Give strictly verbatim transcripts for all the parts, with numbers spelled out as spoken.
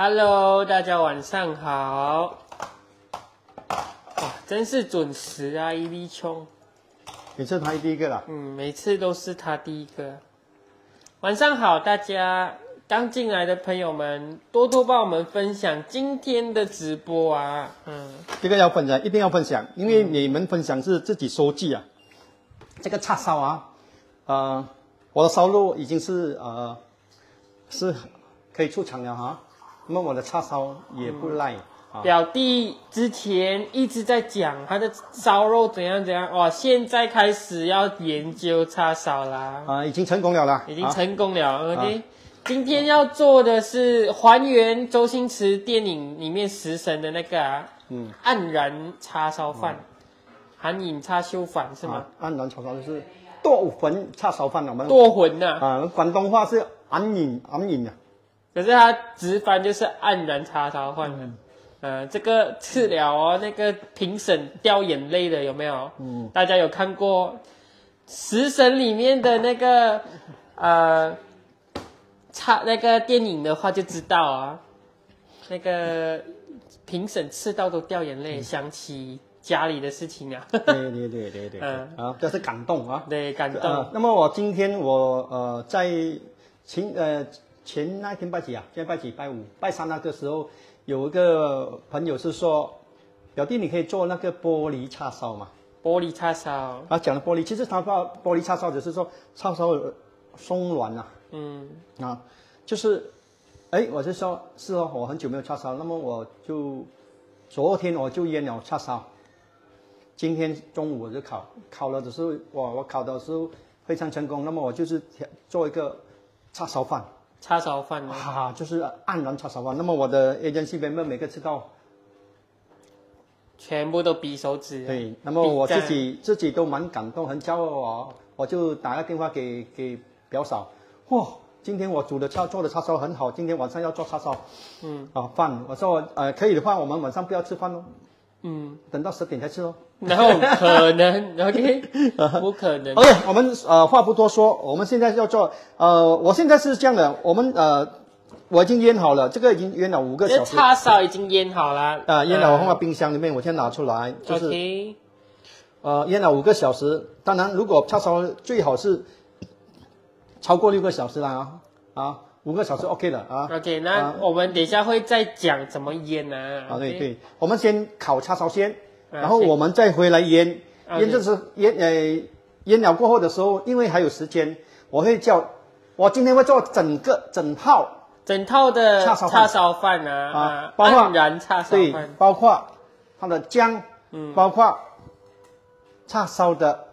Hello， 大家晚上好。哇，真是准时啊，伊利兄。每次他第一个啦。嗯，每次都是他第一个。晚上好，大家刚进来的朋友们，多多帮我们分享今天的直播啊。嗯，这个要分享，一定要分享，因为你们分享是自己收据啊。嗯、这个叉烧啊，呃，我的烧肉已经是呃，是可以出厂了哈。 那么我的叉烧也不赖、嗯啊、表弟之前一直在讲他的烧肉怎样怎样，哇！现在开始要研究叉烧啦。啊，已经成功了啦，已经成功了。啊、OK，、啊、今天要做的是还原周星驰电影里面食神的那个、啊，嗯，黯然叉烧饭，嗯、含饮叉烧饭是吗、啊？黯然叉烧就是剁魂叉烧饭，我们剁魂呐、啊。啊，广东话是暗饮暗饮的。 可是它直翻就是黯然叉烧饭，嗯、呃，这个次了哦，那个评审掉眼泪的有没有？嗯，大家有看过《食神》里面的那个呃，叉那个电影的话就知道啊，那个评审吃到都掉眼泪，嗯、想起家里的事情啊。对对对对对，嗯、啊，这是感动啊，对感动、呃。那么我今天我呃在情呃。 前那天拜几啊？今天拜几？拜五、拜三那个时候，有一个朋友是说，表弟你可以做那个玻璃叉烧嘛？玻璃叉烧啊，讲的玻璃，其实他把玻璃叉烧只是说叉烧松软啊。嗯啊，就是，哎，我就说，是哦，我很久没有叉烧，那么我就昨天我就腌了叉烧，今天中午我就烤，烤了的时候，我我烤的时候非常成功，那么我就是做一个叉烧饭。 叉烧饭啊，就是黯然叉烧饭。那么我的 agency member 每个吃到，全部都比手指。对，那么我自己自己都蛮感动，很骄傲哦。我就打个电话给给表嫂，哇，今天我煮的叉做的叉烧很好，今天晚上要做叉烧，嗯，啊饭，我说呃可以的话，我们晚上不要吃饭哦，嗯，等到十点才吃哦。然后可能 ，OK， 不可能。OK， 我们呃话不多说，我们现在要做呃，我现在是这样的，我们呃，我已经腌好了，这个已经腌了五个小时。叉烧已经腌好了。啊、呃，腌了我放到冰箱里面，我先拿出来。就是 OK。呃，腌了五个小时，当然如果叉烧最好是超过六个小时啦啊啊，五个小时 OK 了啊。OK， 那、啊、我们等一下会再讲怎么腌啊。啊，对对，我们先烤叉烧先。 然后我们再回来腌，腌就是腌呃腌了过后的时候，因为还有时间，我会叫，我今天会做整个整套整套的叉烧叉烧饭啊，啊，包括黯然叉烧饭，对，包括它的姜，嗯，包括叉烧的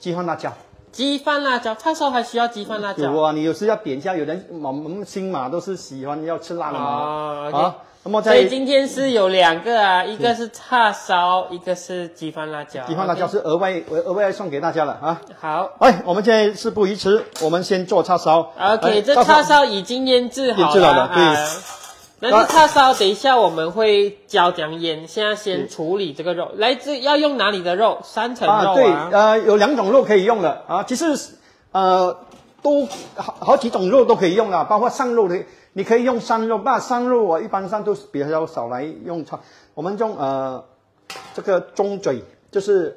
鸡饭辣椒，鸡饭辣椒，叉烧还需要鸡饭辣椒？有啊，你有时要点一下，有人我们新马都是喜欢要吃辣的嘛，啊。 那么所以今天是有两个啊，一个是叉烧，一个是鸡饭辣椒。鸡饭辣椒是额外额外送给大家了啊。好，哎，我们现在事不宜迟，我们先做叉烧。OK， 这叉烧已经腌制好了。腌制好了，对。那这叉烧等一下我们会教怎样腌，现在先处理这个肉。来自要用哪里的肉？三层肉啊。对，呃，有两种肉可以用的啊，其实呃都好好几种肉都可以用了，包括上肉的。 你可以用山肉，那山肉我一般上都是比较少来用它，我们用呃这个中嘴，就是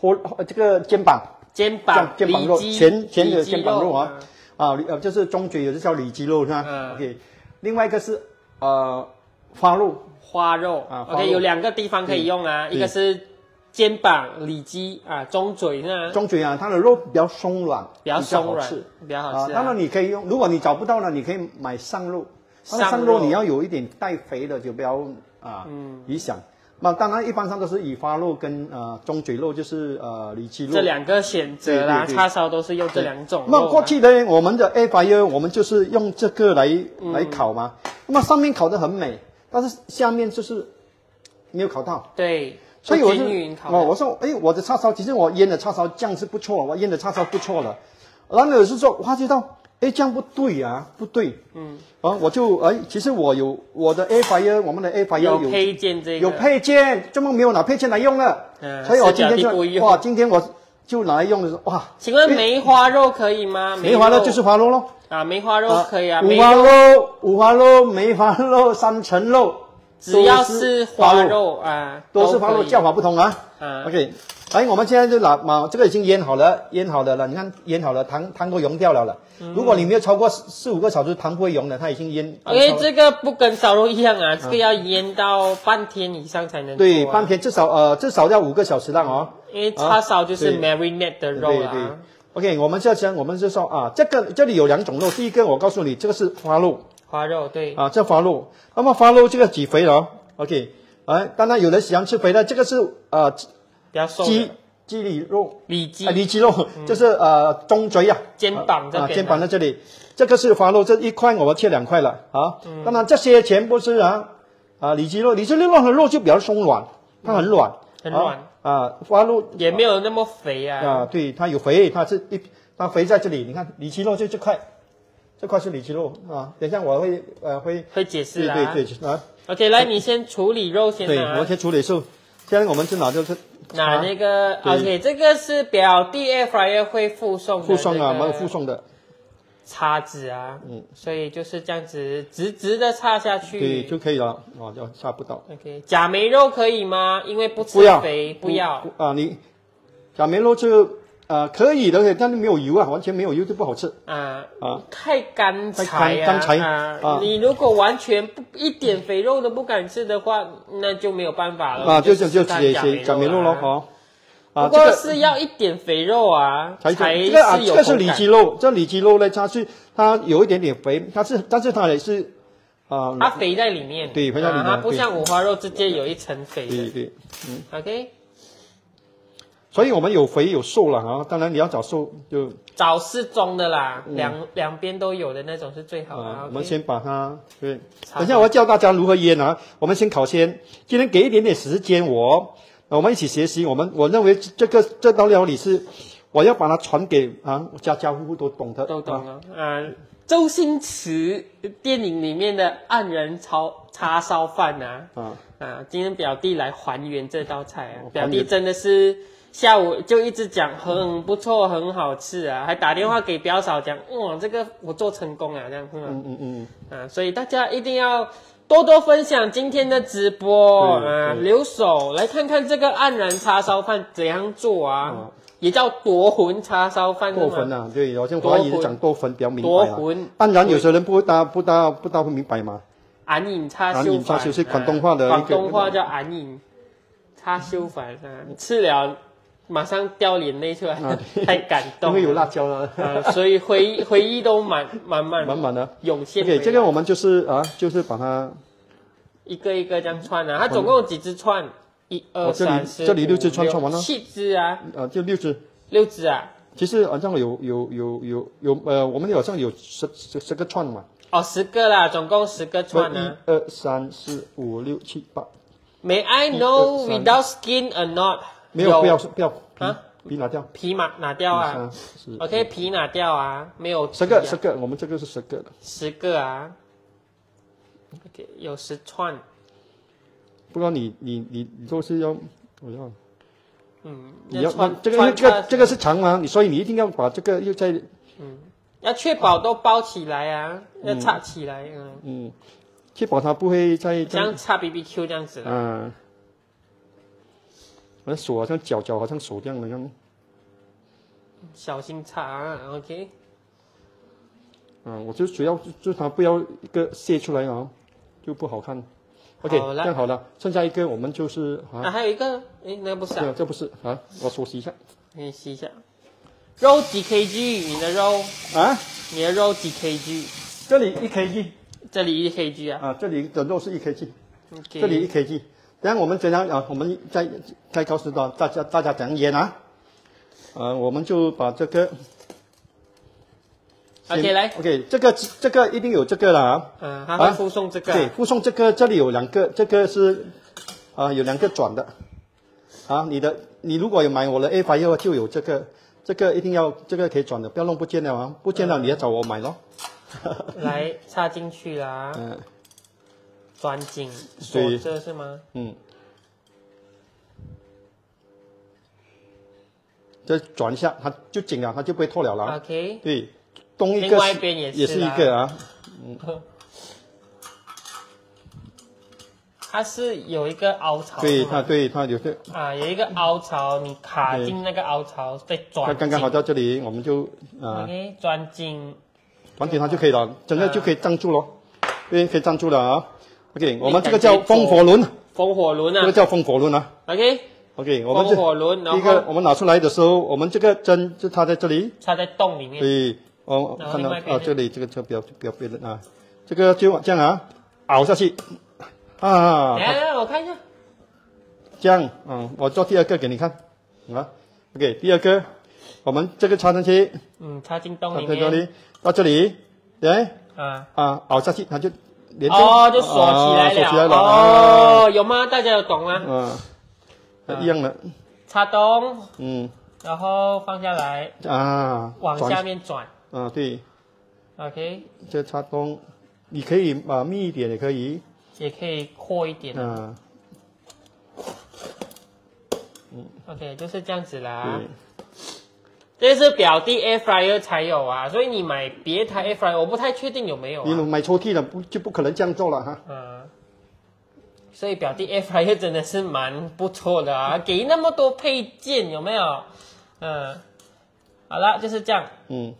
或这个肩膀，肩膀肩膀肉，前前的肩膀肉啊啊呃就是中嘴，有的叫里脊肉是吧、嗯、？OK， 另外一个是呃花肉，花肉啊 ，OK 有两个地方可以用啊，一个是肩膀、里脊啊，中嘴呢，中嘴啊，它的肉比较松软，比较松软，比较好吃。当然你可以用，如果你找不到呢，你可以买上肉。上肉你要有一点带肥的，就不要啊，嗯，理想。那当然一般上都是五花肉跟呃中嘴肉，就是呃里脊肉。这两个选择啦，叉烧都是用这两种肉。那过去呢，我们的 air fryer 我们就是用这个来、嗯、来烤嘛。那么上面烤得很美，但是下面就是没有烤到。对。 所以我是哦，我说哎，我的叉烧其实我腌的叉烧酱是不错，我腌的叉烧不错了。然后有时候发觉到哎，这样不对啊，不对。嗯。啊，我就哎，其实我有我的 air fryer， 我们的 air fryer 有, 有配件这个有配件，怎么没有拿配件来用了？嗯。所以我今天就哇，今天我就拿来用的时候哇。请问梅花肉可以吗？梅花肉就是花肉咯。啊，梅花肉可以啊。五花肉、五花肉、梅花肉、三层肉。 只要是花肉啊，都是花肉，叫法不同啊。啊 ，OK， 哎，我们现在就拿嘛，这个已经腌好了，腌好的了。你看腌好了，糖糖都溶掉了了。嗯、如果你没有超过四五个小时，糖不会溶的，它已经腌。OK， 这个不跟烧肉一样啊，这个要腌到半天以上才能、啊。对，半天至少呃至少要五个小时了哦。因为叉烧就是 marinate 的肉啦、啊。OK， 我们就讲，我们就说啊，这个这里有两种肉，第一个我告诉你，这个是花肉。 花肉对啊，这花肉，那么花肉这个几肥了、哦、，OK， 哎、啊，当然有人喜欢吃肥的，这个是呃，比较瘦鸡鸡里肉，里脊啊里脊肉，嗯、就是呃中椎啊，肩膀这边、啊啊，肩膀在这里，这个是花肉，这一块我们切两块了啊，嗯、当然这些全部是啊啊里脊肉，里脊肉的肉就比较松软，它很软，嗯、很软啊，啊花肉也没有那么肥啊，啊对，它有肥，它是一它肥在这里，你看里脊肉就这块。 这块是里脊肉啊，等一下我会呃会会解释啦。对对对啊。OK， 来你先处理肉先。对，我先处理肉。现在我们就拿就是拿那个 OK， 这个是表弟 air fryer 会附送附送啊，没有附送的叉子啊，嗯，所以就是这样子直直的插下去，对就可以了啊，就插不到。OK， 假梅肉可以吗？因为不吃肥，不要啊，你假梅肉就。 呃，可以的，但是没有油啊，完全没有油就不好吃啊啊！太干柴呀！干柴啊！你如果完全不一点肥肉都不敢吃的话，那就没有办法了啊！就就就写写假梅肉咯，好啊！不过是要一点肥肉啊，才这个啊，这个是里脊肉，这里脊肉呢，它是它有一点点肥，它是但是它也是啊，它肥在里面，对，肥在里面，它不像五花肉直接有一层肥，对对，嗯 ，OK。 所以我们有肥有瘦了啊，当然你要找瘦就找适中的啦，嗯、两两边都有的那种是最好的。啊、我们先把它对，等一下我要教大家如何腌啊。我们先烤先，今天给一点点时间我，我们一起学习。我们我认为这个这道料理是我要把它传给啊家家户户都懂得都懂了。啊，啊周星驰电影里面的黯然炒叉烧饭啊啊啊！今天表弟来还原这道菜啊，表弟真的是。 下午就一直讲很不错，很好吃啊，还打电话给表嫂讲，哇，这个我做成功了，这样是吗？嗯嗯嗯。啊，所以大家一定要多多分享今天的直播啊，留守来看看这个黯然叉烧饭怎样做啊，也叫夺魂叉烧饭。夺魂啊，对，好像华语讲夺魂比较明白。夺魂。黯然有些人不大不大不大会明白嘛。黯然叉烧。黯然叉烧是广东话的。广东话叫黯然叉烧饭啊，吃了。 马上掉眼泪出来，啊、太感动了，因为有辣椒了，啊、所以回忆回忆都满满满满满的涌现。对， okay， 这个我们就是啊，就是把它一个一个这样串啊，它总共有几只串？一二三四，这里六只串串完了，七只啊，啊，就六只，六只啊。其实好像有有有有有呃，我们好像有十十十个串嘛。哦，十个啦，总共十个串啊。一二三四五六七八。May I know without skin or not？ 没有，不要不要啊！皮拿掉，皮嘛拿掉啊 ！OK， 皮拿掉啊！没有十个，十个，我们这个是十个的，十个啊 ！OK， 有十串。不知道你你你你都是要我要，嗯，你要啊，这个这个这个是长嘛，所以你一定要把这个又再嗯，要确保都包起来啊，要插起来啊，嗯，确保它不会再这样插 B B Q 这样子的，嗯。 那手好像脚脚好像手这样的样，小心擦、啊、，OK。嗯，我就主要就它不要一个泄出来啊，就不好看。OK， 好这样好了，剩下一个我们就是啊，啊还有一个，哎，那个、不是、啊啊，这不是啊，我手洗一下，你洗一下。肉几 K G？ 你的肉啊？你的肉几 K G？ 这里一 K G， 这里一 K G 啊？啊，这里的肉是一 K G， Okay. 这里一 K G。等下我们怎样啊？我们再再告诉到大家大家怎样腌啊？呃，我们就把这个 ，OK 来 ，OK 这个这个一定有这个了啊。嗯，还会附送这个、啊啊。对，附送这个，这里有两个，这个是啊、呃、有两个转的。啊，你的你如果有买我的 A 牌的话，就有这个，这个一定要这个可以转的，不要弄不见了啊，不见了你要找我买咯。来插进去啦。嗯。 钻进锁着是吗？嗯，再转一下，它就紧了，它就不会脱了了。OK。对，东一个，另外一边也是也是一个啊。嗯。它是有一个凹槽。对它，对它有个。啊，有一个凹槽，你卡进那个凹槽，再转。刚刚好到这里，我们就啊。OK， 钻进。转紧它就可以了，整个就可以站住咯。对，可以站住了啊。 OK， 我们这个叫风火轮，风火轮啊，这个叫风火轮啊。OK，OK， 我们风火轮，然后一个我们拿出来的时候，我们这个针就插在这里，插在洞里面。对，哦，看到啊，这里这个车比较比较别人啊，这个就这样啊，熬下去啊。来来，我看一下。这样，嗯，我做第二个给你看，啊 ，OK， 第二个，我们这个插进去，嗯，插进洞里面，到这里，到这里，哎，啊啊，熬下去，它就。 哦，就锁起来了。哦，有吗？大家有懂吗？嗯，一样的。插洞，嗯，然后放下来啊，往下面转。啊，对。OK。这插洞，你可以啊密一点也可以，也可以阔一点。嗯。嗯。OK， 就是这样子啦。 这是表弟 air fryer 才有啊，所以你买别台 air fryer， 我不太确定有没有、啊。你买抽屉的不就不可能这样做了哈。嗯。所以表弟 air fryer 真的是蛮不错的啊，给那么多配件有没有？嗯。好了，就是这样。嗯。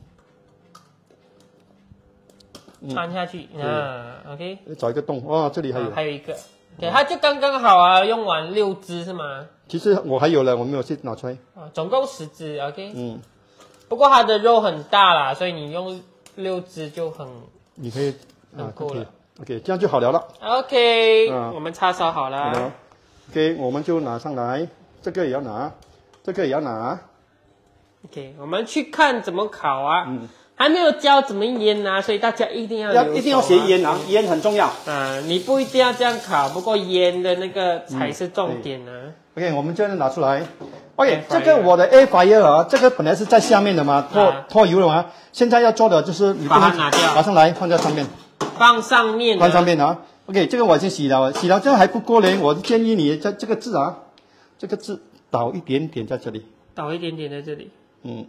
穿下去，嗯 ，OK。找一个洞哦，这里还有。啊、还有一个，对，它就刚刚好啊，用完六只是吗？ 其实我还有了，我没有去拿出来。啊，总共十只 ，OK。嗯，不过它的肉很大啦，所以你用六只就很，你可以很够了、啊、，OK， 这样就好了了。OK，、啊、我们叉烧好了。OK， 我们就拿上来，这个也要拿，这个也要拿。OK， 我们去看怎么烤啊。嗯。 还没有教怎么腌啊，所以大家一定要、啊、一定要学腌啊，腌很重要。嗯，你不一定要这样烤，不过腌的那个才是重点啊。嗯、OK， 我们这样拿出来。OK， 这个我的 air fryer 啊，这个本来是在下面的嘛，脱脱、啊、油了嘛。现在要做的就是你把它拿掉，拿上来放在上面，放上面，放上面啊。OK， 这个我已经洗了，洗了这个还不够嘞，我建议你在这个字啊，这个字倒一点点在这里，倒一点点在这里，嗯。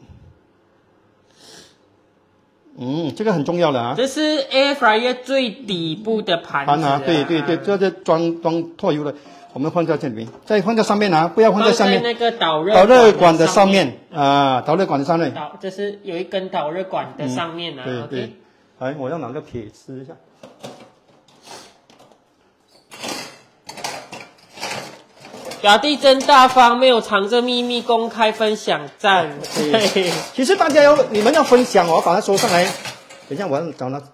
嗯，这个很重要的啊。这是 air fryer 最底部的盘子、啊。盘啊，对对对，这是装装脱油的，我们放在这里面，再放在上面啊，不要放在下面。那个导热导热管的上面啊，导热管的上面。导，这是有一根导热管的上面啊。嗯、对对。来，我要拿个铁丝一下。表弟真大方，没有藏着秘密，公开分享赞。对，其实大家要你们要分享哦，把它收上来。等一下，我要找那找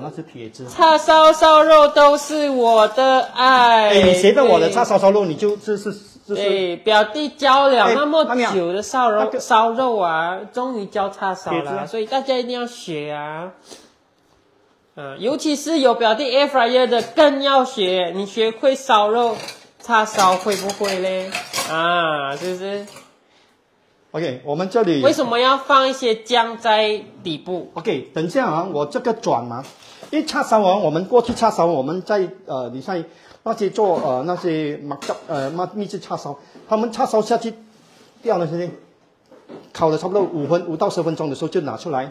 那只铁枝。叉烧烧肉都是我的爱。哎，你随便我的叉烧烧肉，你就这是这是。哎，表弟教了那么久的烧肉烧肉啊，终于教叉烧了，所以大家一定要学啊。嗯，尤其是有表弟 air fryer 的，更要学。你学会烧肉。 叉烧会不会嘞？啊，是不是 ？OK， 我们这里为什么要放一些姜在底部 ？OK， 等一下啊，我这个转嘛，因为叉烧啊，我们过去叉烧，我们在呃，你在那些做呃那些麻酱呃麻秘制叉烧，他们叉烧下去掉了，先烤了差不多五分五到十分钟的时候就拿出来，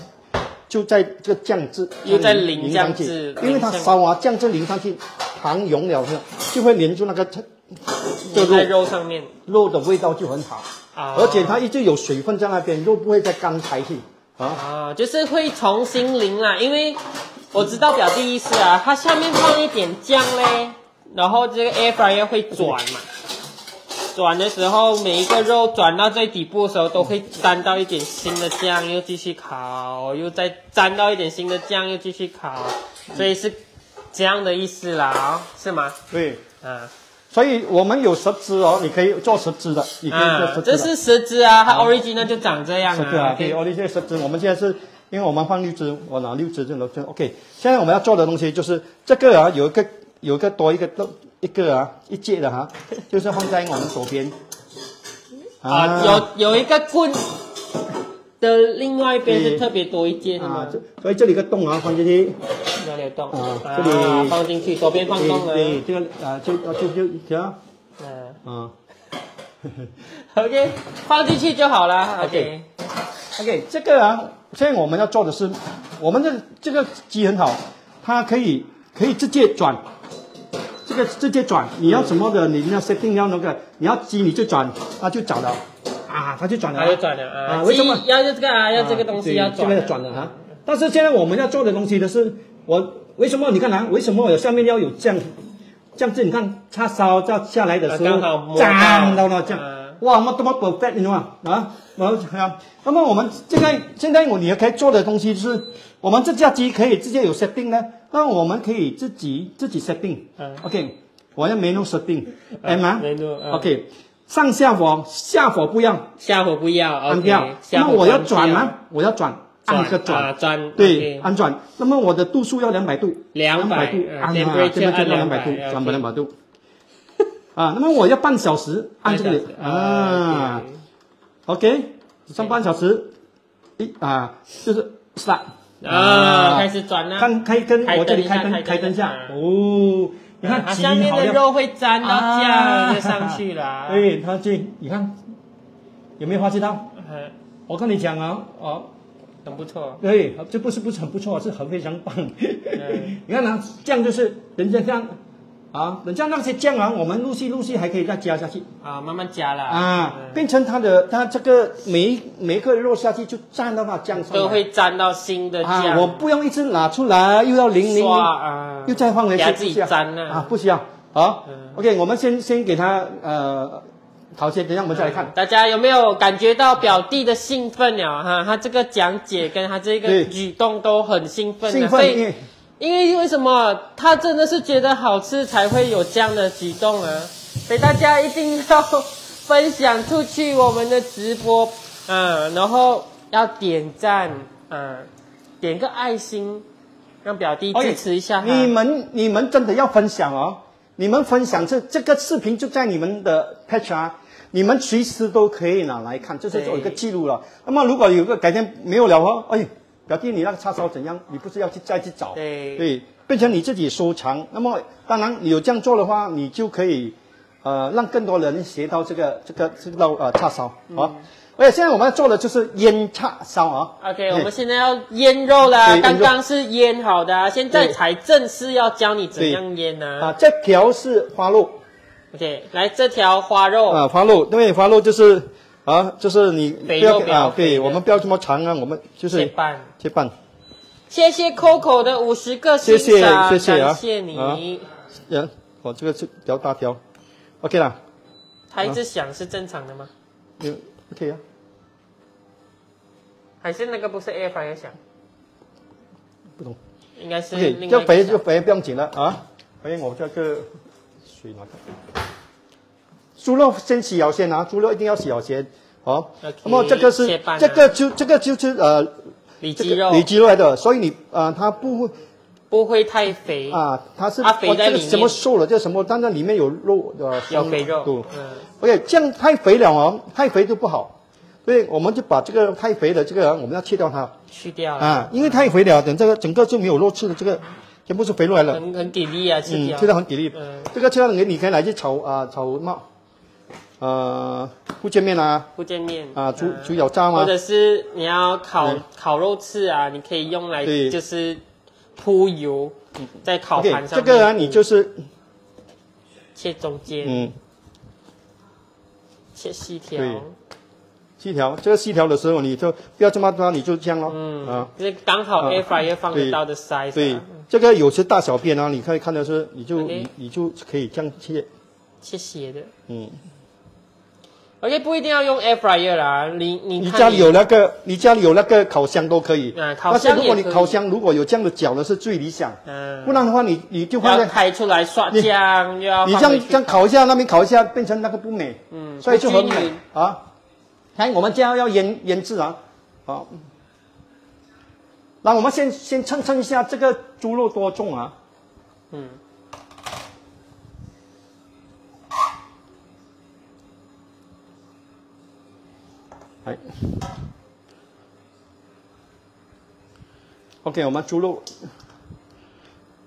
就在这个酱汁又在淋酱汁，因为它烧啊酱汁淋上去，糖溶了之后就会黏住那个。 就在肉上面，肉的味道就很好，啊、而且它一直有水分在那边，肉不会再干柴去啊，啊就是会重新淋啦。因为我知道表弟意思啊，它下面放一点酱嘞，然后这个 air fryer 会转嘛，转的时候每一个肉转到最底部的时候都会沾到一点新的酱，又继续烤，又再沾到一点新的酱，又继续烤，所以是这样的意思啦，是吗？对，嗯、啊。所以我们有十支哦，你可以做十支的，你可以做十支、啊。这是十支啊，它 original 就长这样啊。对啊，可以 original 十支。我们现在是因为我们放六支，我拿六支就能就 OK。现在我们要做的东西就是这个啊，有一个有一个多一个一个啊一节的哈、啊，就是放在我们左边。啊，啊有有一个棍的另外一边是特别多一节啊，所以这里个洞啊放进去。 哪里有洞啊？这里、啊、放进去，左边放洞了。对，这个啊，就就就一条。嗯。啊。OK， 放进去就好了。OK，OK，、okay. okay, 这个啊，现在我们要做的是，我们的这个机很好，它可以可以直接转，这个直接转，你要什么的，你要 setting 要那个，你要机你就转，它就找了啊，它就转了、啊。它就转了啊。啊为什么要这个啊？要这个东西要转。这个转了哈、啊。但是现在我们要做的东西的是。 我为什么你看啊？为什么有下面要有这样，这样子？你看叉烧掉下来的时候，脏到了这样，啊、哇，那多么 perfect， 你知道吗？啊，然后啊，那么我们现在现在我你可以做的东西就是，我们这架机可以直接有 setting 呢，那我们可以自己自己 setting、啊。OK， 我要 menu setting，M 啊 ，menu。OK， 上下火下火不要，下火不要，按掉。那我要转吗？我要转。 按个转，转对，按转。那么我的度数要两百度，两百度，按啊，这边就到两百度，转不两百度。啊，那么我要半小时，按这里啊。OK， 上半小时，一啊，就是start啊，开始转了。看，开灯，我这里开灯，开灯下。哦，你看，它下面的肉会粘到酱就上去了。对，它这，你看，有没有发现到？我跟你讲啊，哦。 很不错，对，这不是不是很不错，是很非常棒。你看啊，酱就是人家这样啊，人家那些酱啊，我们陆续陆续还可以再加下去啊，慢慢加啦啊，嗯、变成它的它这个每一每一个肉下去就沾到它酱上，都会沾到新的酱、啊。我不用一直拿出来，又要淋淋，啊、又再放回去，自己沾了啊，不需要。好、嗯、，OK， 我们先先给它呃。 好，先等下我们再来看、嗯，大家有没有感觉到表弟的兴奋了哈？他这个讲解跟他这个举动都很兴奋的，所以因为为什么他真的是觉得好吃才会有这样的举动啊？所以大家一定要分享出去我们的直播，嗯，然后要点赞，嗯，点个爱心，让表弟支持一下。你们你们真的要分享哦。 你们分享这这个视频就在你们的 patch 啊，你们随时都可以拿来看，这是做一个记录了。那么如果有个改天没有了哦，哎，表弟你那个叉烧怎样？你不是要去再去找？对，对，变成你自己收藏。那么当然你有这样做的话，你就可以，呃，让更多人学到这个这个这道呃叉烧啊。嗯 而且现在我们要做的就是腌叉烧啊。OK， 我们现在要腌肉啦，刚刚是腌好的、啊，现在才正式要教你怎样腌呢、啊。啊，这条是花肉。OK， 来这条花肉。啊，花肉，因为花肉就是啊，就是你不要啊，对，我们不要这么长啊，我们就是切半，切半。谢谢 Coco 的五十个欣赏，谢谢，谢谢啊，感谢你。人、啊，我、啊哦、这个是比较大条 ，OK 啦。他一直响是正常的吗？有 ，OK 啊。 还是那个不是 air fryer 响，不懂，应该是。OK， 就肥就肥不用紧了啊。肥我这个水拿开。猪肉先洗好先啊，猪肉一定要洗好先。好，那么这个是这个就这个就是呃，里脊肉，里脊肉来的，所以你啊它不不会太肥啊，它是它肥在里面。什么瘦了叫什么，但是里面有肉的，有肥肉。嗯。OK， 这样太肥了哦，太肥就不好。 所以我们就把这个太肥的这个，我们要切掉它，去掉啊，因为太肥了，等这个整个就没有肉吃的，这个全部是肥肉来了，很很给力啊，嗯，切掉很给力，嗯，这个切掉给你可以来去炒啊，炒冒，呃，福建面啊，福建面啊，猪猪脚炸嘛，或者是你要烤烤肉翅啊，你可以用来就是铺油，在烤盘上，这个啊，你就是切中间，嗯，切细条。 细条，这个细条的时候，你就不要这么多，你就这样咯。嗯啊，这刚好 air fryer 放得到的 size。对，这个有些大小便啊，你可以看到是，你就你就可以这样切，切斜的。嗯，而且不一定要用 air fryer 啦，你你你家里有那个，你家里有那个烤箱都可以。嗯，烤箱如果你烤箱如果有这样的角的是最理想。嗯，不然的话你你就放在开出来刷酱，要你这样这样烤一下，那边烤一下，变成那个不美。嗯，所以就很美啊。来，我们这样要腌腌制啊，好。那我们先先称称一下这个猪肉多重啊。嗯。 OK， 我们猪肉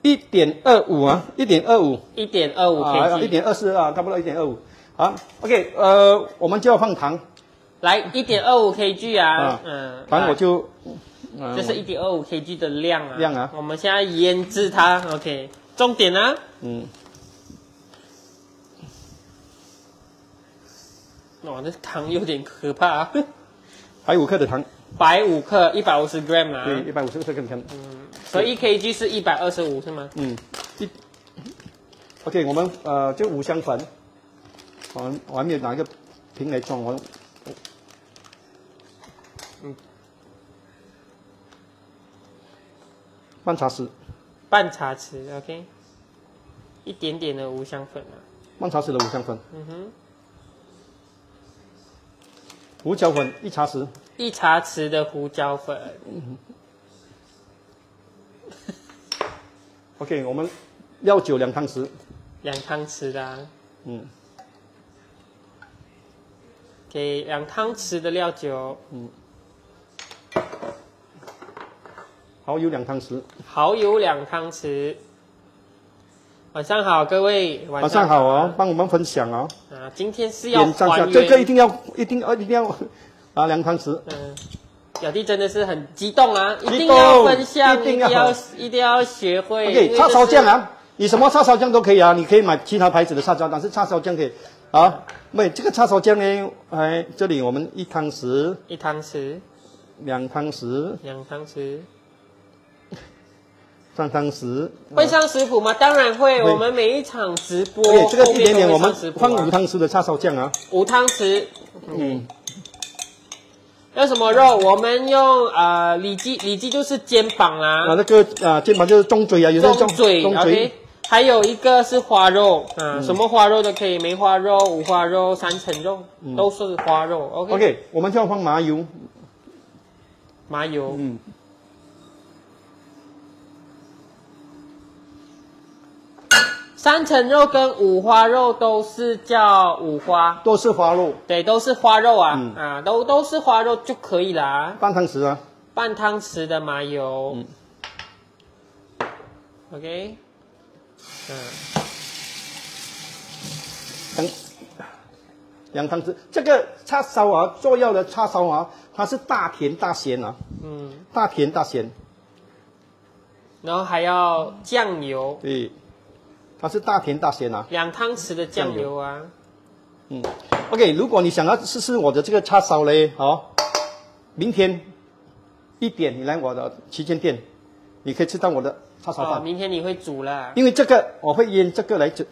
一点二五 啊， 一点二五 一点二五 一点二四 啊，差不多 一点二五 啊。OK， 呃，我们就要放糖，来 一点二五 公斤 啊，嗯，糖我就，这是 一点二五 公斤 的量啊，量啊，我们现在腌制它 ，OK， 重点啊，嗯。 哇，这糖有点可怕啊！百五克的糖，百五克，一百五十 gram 啊。对，一百五十克的糖。嗯，所以一 kg 是一百二十五是吗？嗯，一。OK， 我们呃就五香粉，我我还没有拿一个瓶来装我。嗯。半茶匙。半茶匙 ，OK。一点点的五香粉啊。半茶匙的五香粉。嗯哼。 胡椒粉一茶匙，一茶匙的胡椒粉。OK， 我们料酒两汤匙，两汤匙的、啊。嗯。给、okay， 两汤匙的料酒。嗯。蚝油两汤匙，蚝油两汤匙。 晚上好，各位。晚上好哦，帮我们分享哦。啊，今天是要还原这个一定要，一定要，一定要啊，两汤匙。嗯，表弟真的是很激动啊，一定要分享，一定要，一定要学会。OK， 叉烧酱啊，你什么叉烧酱都可以啊，你可以买其他牌子的叉烧，但是叉烧酱可以。好，喂，这个叉烧酱呢，哎，这里我们一汤匙，一汤匙，两汤匙，两汤匙。 上汤匙会上食谱吗？当然会，我们每一场直播对这个一点点，我们放五汤匙的叉烧酱啊，五汤匙。嗯，用什么肉？我们用啊里脊，里脊就是肩膀啊。啊，那个啊肩膀就是中椎啊，有些中椎。中椎。还有一个是花肉，嗯，什么花肉都可以，梅花肉、五花肉、三层肉都是花肉。OK。OK， 我们就要放麻油。麻油。嗯。 三层肉跟五花肉都是叫五花，都是花肉，对，都是花肉啊，嗯、啊，都都是花肉就可以啦。半汤匙啊，半汤匙的麻油。嗯、OK， 嗯，等两汤匙。这个叉烧啊，做药的叉烧啊，它是大甜大咸啊，嗯，大甜大咸。然后还要酱油。对。 它是大甜大咸啊，两汤匙的酱油啊。嗯 ，OK， 如果你想要试试我的这个叉烧嘞，哦，明天一点你来我的旗舰店，你可以吃到我的叉烧饭。哦，明天你会煮了？因为这个我会腌这个来煮。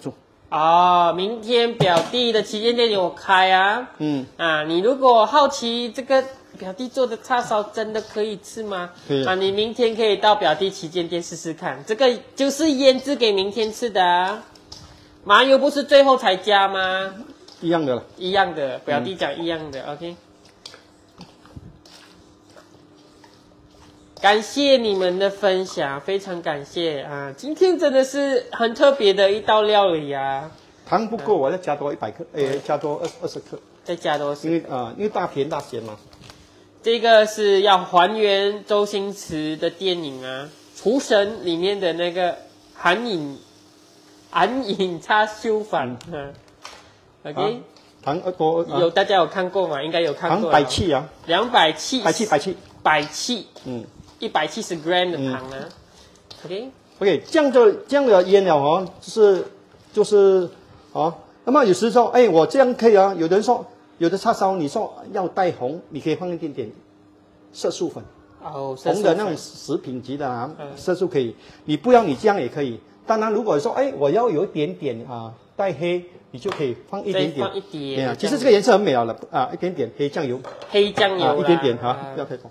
哦，明天表弟的旗舰店有开啊。嗯。啊，你如果好奇这个表弟做的叉烧真的可以吃吗？嗯。啊，你明天可以到表弟旗舰店试试看，这个就是腌制给明天吃的啊。麻油不是最后才加吗？一样的。一样的，表弟讲一样的。嗯、OK。感谢你们的分享，非常感谢啊！今天真的是很特别的一道料理啊。糖不够，我再加多一百克，诶、嗯，加多二十克。再加多十克。因为啊、呃，因为大甜大咸嘛。 这个是要还原周星驰的电影啊，《厨神》里面的那个韩影，韩影叉烧饭啊。OK， 糖多有大家有看过吗？应该有看过。两百七啊，两百七，百七百七百七，嗯，一百七十 gram 的糖啊。OK，OK， 这样的这样的腌料哦，就是就是哦，那么有时说，哎，我这样可以啊，有人说。 有的叉烧，你说要带红，你可以放一点点色素粉，哦，红的那种食品级的啊，色素可以。你不要，你这样也可以。当然，如果说哎，我要有一点点啊，带黑，你就可以放一点点，放一点啊。其实这个颜色很美好了啊，一点点黑酱油，黑酱油、啊、一点点哈、啊，不要太多。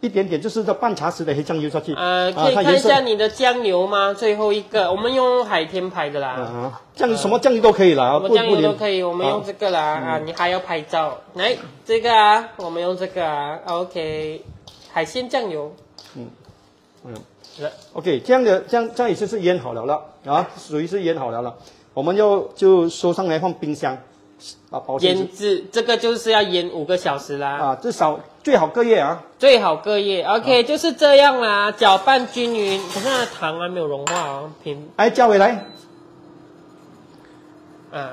一点点就是这半茶匙的黑酱油下去。呃，可以看一下你的酱油吗？最后一个，我们用海天拍的啦。啊，酱油什么酱油都可以啦，什么酱油都可以，我们用这个啦啊！你还要拍照，来这个啊，我们用这个啊 ，OK， 海鲜酱油。嗯，嗯。 OK， 这样的这样这样也就是腌好了了啊，属于是腌好了了。我们要就收上来放冰箱，啊，保鲜。腌制这个就是要腌五个小时啦。啊，至少最好个月啊。最好个月 ，OK，、啊、就是这样啦，搅拌均匀。可是那糖还没有融化哦，平。哎，加回来。啊，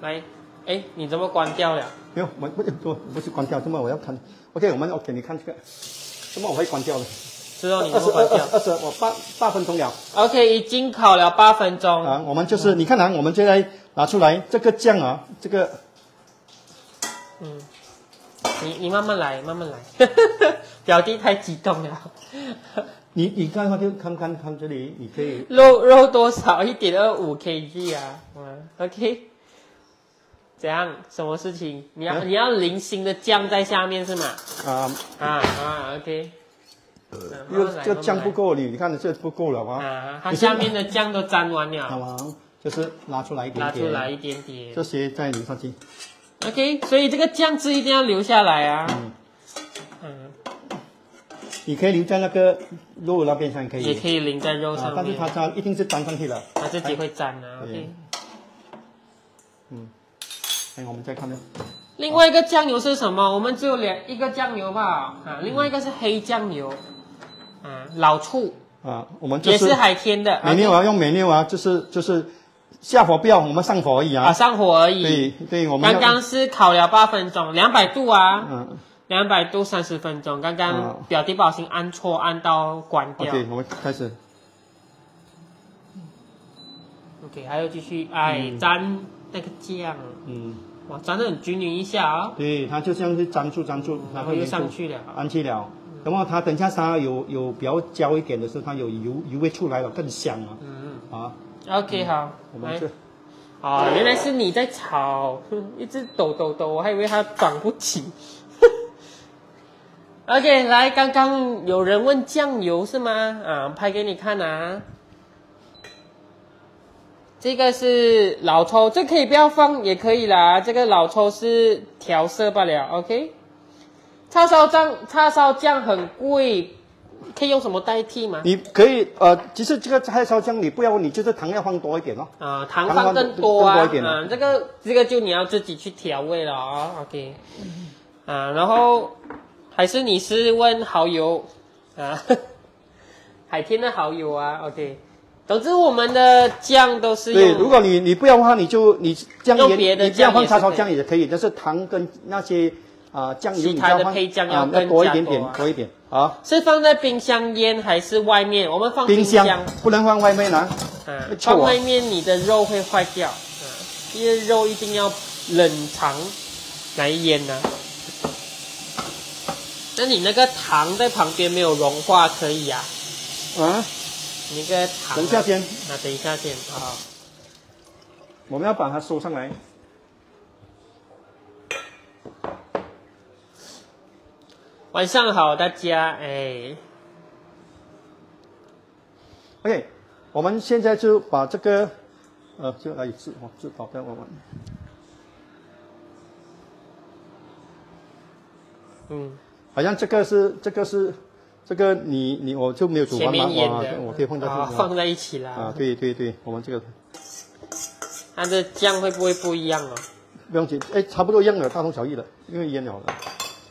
来，哎，你怎么关掉了？没有，我不不不是关掉，这么我要看。OK， 我们 OK， 你看这个，这么我会关掉的。 知道你二十二二十，我八八分钟了。OK， 已经烤了八分钟。啊，我们就是、嗯、你看啊，我们现在拿出来这个酱啊，这个，嗯，你你慢慢来，慢慢来，表弟太激动了。你你看看就看看看这里，你可以肉肉多少一点二五 kg 啊，嗯 ，OK。 怎样？什么事情？你要、啊、你要零星的酱在下面是吗？啊啊啊 ，OK。 因为这个酱不够，你你看这不够了吗？啊，它下面的酱都沾完了。好啊，就是拿出来一点点。拿出来一点点。这些再淋上去。OK， 所以这个酱汁一定要留下来啊。嗯。嗯。你可以淋在那个肉那边上，可以。也可以淋在肉上面。啊，但是它沾一定是沾上去了。它自己会沾啊。OK。嗯。哎，我们再看看。 另外一个酱油是什么？我们只有两一个酱油吧，啊，另外一个是黑酱油，啊，老醋啊，我们、就是、也是海天的，美料啊，用美料啊，就是就是下火不要，我们上火而已啊，啊，上火而已，对对，我们刚刚是烤了八分钟，两百度啊，嗯，两百度三十分钟，刚刚表弟不小心按错，按到关掉，对、okay， 我们开始 ，OK， 还要继续哎、嗯、沾那个酱，嗯。 哇，粘得很均匀一下啊、哦！对，它就这样去粘住、粘住，然后又上去了，上去了。然后它等一下它有有比较焦一点的时候，它有油油味出来了，更香了。嗯嗯。啊 ，OK， 好，我们这。啊，原来是你在炒，一直抖抖抖，我还以为它转不起。OK， 来，刚刚有人问酱油是吗？啊，拍给你看啊。 这个是老抽，这可以不要放也可以啦。这个老抽是调色罢了 ，OK。叉烧酱，叉烧酱很贵，可以用什么代替吗？你可以呃，其实这个叉烧酱你不要，你就是糖要放多一点咯。啊、呃，糖放更多啊，嗯、啊，这个这个就你要自己去调味了啊、哦、，OK。啊，然后还是你是问蚝油啊，海天的蚝油啊 ，OK。 总之，我们的酱都是用。对，如果你你不要的话，你就你酱盐，你这样放叉烧酱也可以，但是糖跟那些啊酱油，其他的配酱要更多一点点，多一点啊。是放在冰箱腌还是外面？我们放冰箱，不能放外面啊。嗯，放外面你的肉会坏掉，嗯，因为肉一定要冷藏来腌啊。那你那个糖在旁边没有融化，可以啊。啊？ 那个糖，等一下先啊，等一下先啊，我们要把它收上来。晚上好，大家，哎 ，OK， 我们现在就把这个，呃，就来一次，我就倒掉我们。嗯，好像这个是，这个是。 这个你你我就没有煮完嘛，我我可以放在一起，放在一起啦。啊，对对对，我们这个，它的酱会不会不一样哦？不用紧，哎，差不多一样的，大同小异的，因为腌好了。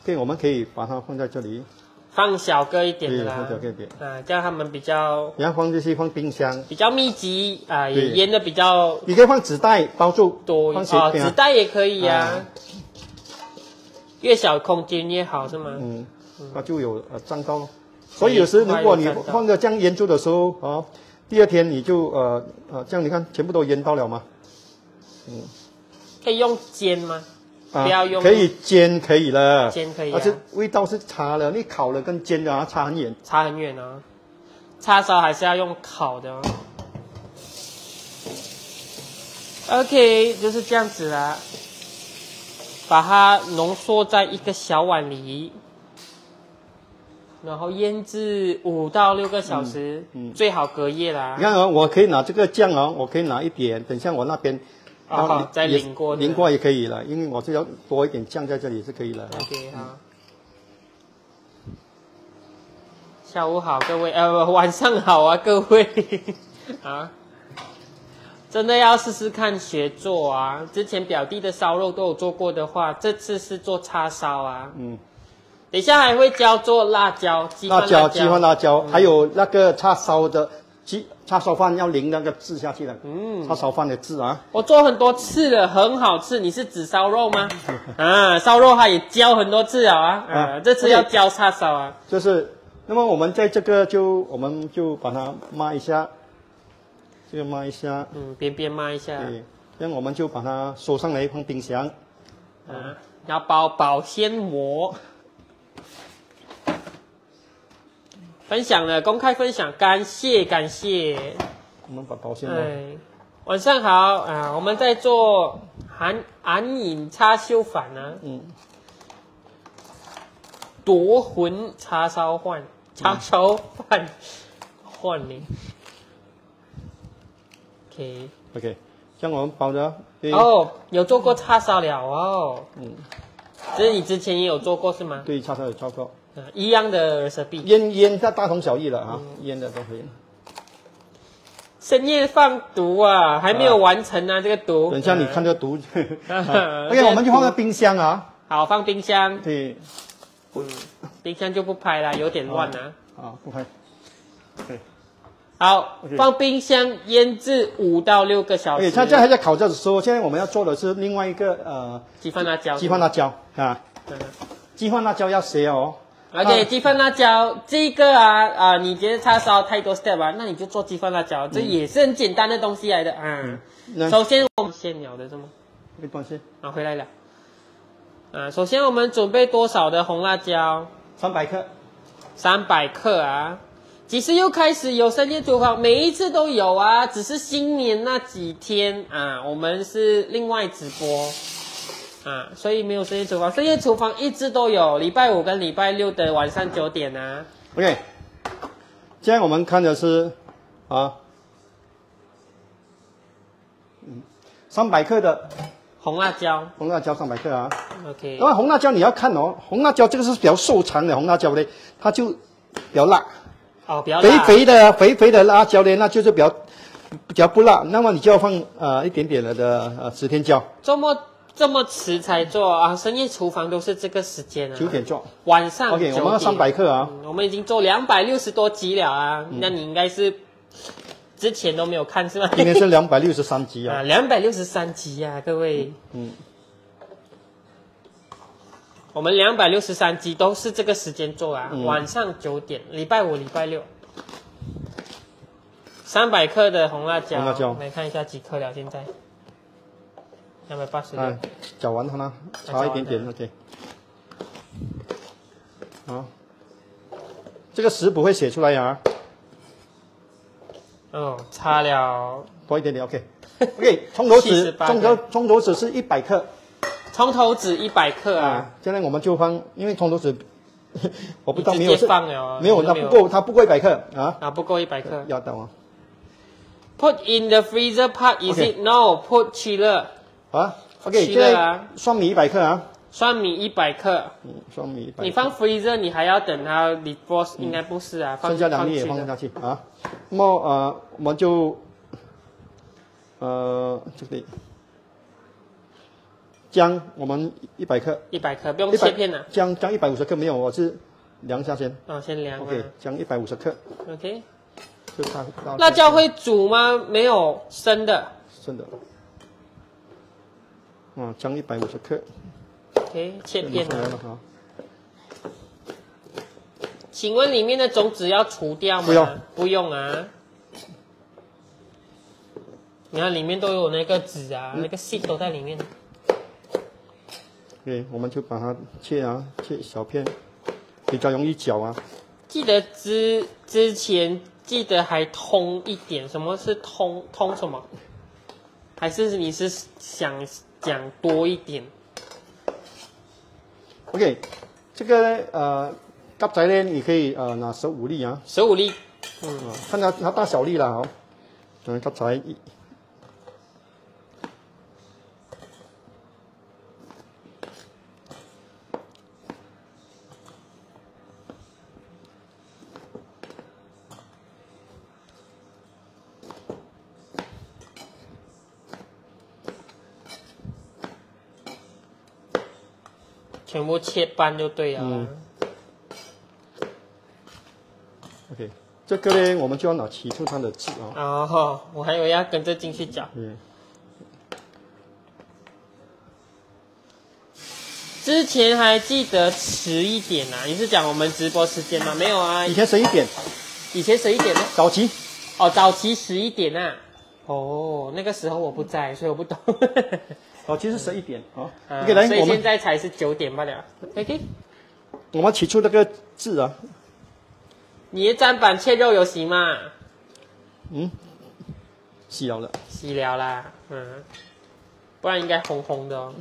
对，我们可以把它放在这里，放小个一点的啦，放小个一点。啊，这样它们比较。你要放这些，放冰箱，比较密集啊，也腌的比较。你可以放纸袋包住，多啊，纸袋也可以啊，越小空间越好是吗？嗯，它就有呃长高。 所以有时如果你放个酱腌住的时候啊，第二天你就呃呃这样你看全部都腌到了吗？嗯，可以用煎吗？啊，不要用可以煎可以了，煎可以、啊，而且味道是差了，你烤了跟煎的啊差很远，差很远啊，叉烧还是要用烤的、啊。OK， 就是这样子啦，把它浓缩在一个小碗里，然后腌制五到六个小时，嗯嗯、最好隔夜啦。你看哦，我可以拿这个酱哦，我可以拿一点，等下我那边。 好好，再淋过淋过也可以了，因为我就要多一点酱在这里是可以了。OK 好，嗯、下午好各位，呃晚上好啊各位啊，真的要试试看学做啊。之前表弟的烧肉都有做过的话，这次是做叉烧啊。嗯，等一下还会教做辣椒，辣椒鸡饭辣椒，还有那个叉烧的。 鸡叉烧饭要淋那个汁下去的，嗯，叉烧饭的汁啊，我做很多次了，很好吃。你是指烧肉吗？啊，烧肉它也教很多次了啊，啊，啊这次要教叉烧啊。就是，那么我们在这个就我们就把它抹一下，这个抹一下，嗯，边边抹一下，对，这样我们就把它收上来放冰箱，啊，要包保鲜膜。 分享了，公开分享，感谢感谢。我们把保鲜膜。晚上好啊、呃，我们在做韩韩饮叉烧饭呢、啊。嗯。夺魂叉烧饭，叉烧饭，换你、嗯。OK。OK， 像我们包的。哦，有做过叉烧了哦。嗯。这是你之前也有做过是吗？对，叉烧有做过。 嗯、一样的 recipe， 腌腌它大同小异了啊，嗯、腌的都可以。深夜放毒啊，还没有完成啊，啊这个毒。等一下你看这个毒。OK， 我们就放在冰箱啊。好，放冰箱。对，嗯，冰箱就不拍了，有点乱啊。啊，不拍。对。好， Okay. 放冰箱腌制五到六个小时。对，它这还在烤焦的时候，现在我们要做的是另外一个呃，鸡饭辣椒。鸡饭辣椒啊，嗯、鸡饭辣椒要学哦。 OK， 鸡饭辣椒这个啊啊、呃，你觉得叉烧太多 step 啊，那你就做鸡饭辣椒，这也是很简单的东西来的啊。嗯嗯、首先我们先了的是吗？没关系啊，回来了。啊，首先我们准备多少的红辣椒？三百克。三百克啊！其实又开始有深夜厨房，每一次都有啊，只是新年那几天啊，我们是另外直播。 啊，所以没有深夜厨房，深夜厨房一直都有，礼拜五跟礼拜六的晚上九点啊。OK， 现在我们看的是啊，嗯，三百克的红辣椒，红辣椒三百克啊。OK， 那红辣椒你要看哦，红辣椒这个是比较瘦长的红辣椒嘞，它就比较辣。哦，比较辣。肥肥的肥肥的辣椒嘞，那就是比较比较不辣，那么你就要放呃一点点了的呃十天椒。周末。 这么迟才做啊！深夜厨房都是这个时间啊，九点做，晚上 OK， 我们要三百克啊、嗯，我们已经做两百六十多集了啊，嗯、那你应该是之前都没有看是吧？今天是两百六十三集啊，两百六十三集啊，各位，嗯，我们两百六十三集都是这个时间做啊，嗯、晚上九点，礼拜五、礼拜六，三百克的红辣椒，红辣椒，来看一下几克了，现在。 两百八十六，搅完它呢，差一点点 ，OK。好，这个时不会写出来呀、啊。哦，差了多一点点 ，OK。OK， 葱头籽，葱头葱头籽是一百克，葱头籽一百克啊。啊现在我们就放，因为葱头籽我不知道没有放了，没有，它不够，它不够一百克啊。啊，不够一百克。要等啊。Put in the freezer part is it? No, put chiller. 啊 ，OK， 现在蒜米一百克啊，蒜米一百克，嗯，蒜米一百克。你放 freezer， 你还要等它 defrost， 应该不是啊，放剩下两粒也放下去啊。那么呃，我们就呃这里姜，我们一百克，一百克不用切片了。姜姜一百五十克没有，我是量一下先。哦，先量。OK， 姜一百五十克。OK。就差不多。辣椒会煮吗？没有，生的。生的。 啊，姜一百五十克。OK， 切片了。请问里面的种子要除掉吗？不用，不用啊。你看里面都有那个籽啊，嗯、那个 seed 都在里面。对， okay， 我们就把它切啊，切小片，比较容易搅啊。记得之之前记得还通一点，什么是通？通什么？还是你是想讲多一点 ？OK， 这个呃，刚才呢，你可以呃拿十五粒啊，十五粒，嗯，看它它大小粒啦，好，嗯，刚才一。 全部切半就对了。嗯。OK， 这个呢，我们就要拿起出它的汁啊、哦。哦，我还以为要跟着进去搅。嗯。之前还记得迟一点啊？你是讲我们直播时间吗？没有啊。以前十一点。以前十一点呢？早期。哦，早期十一点啊。哦，那个时候我不在，所以我不懂。哦，其实十一点哦，啊、okay, 所以现在才是九点半了。OK， 我们取出那个字啊。你的砧板切肉有洗吗？嗯，洗了了。洗了啦，嗯，不然应该红红的哦。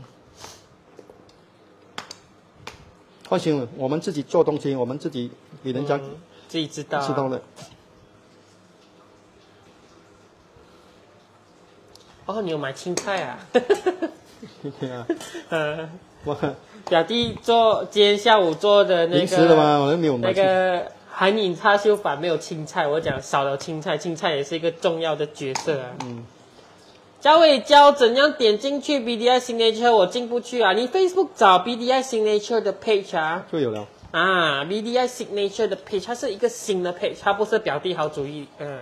放心了，我们自己做东西，我们自己给人家、嗯、自己知道知道了。 哦，你有买青菜啊？对啊，嗯，我表弟做今天下午做的那个，临时的吗？我都没有买。那个韩饮叉烧饭没有青菜，我讲少了青菜，青菜也是一个重要的角色啊。嗯，教伟教怎样点进去 B D I Signature， 我进不去啊。你 Facebook 找 B D I Signature 的 page 啊，就有了啊。B D I Signature 的 page， 它是一个新的 page， 它不是表弟好主意，嗯。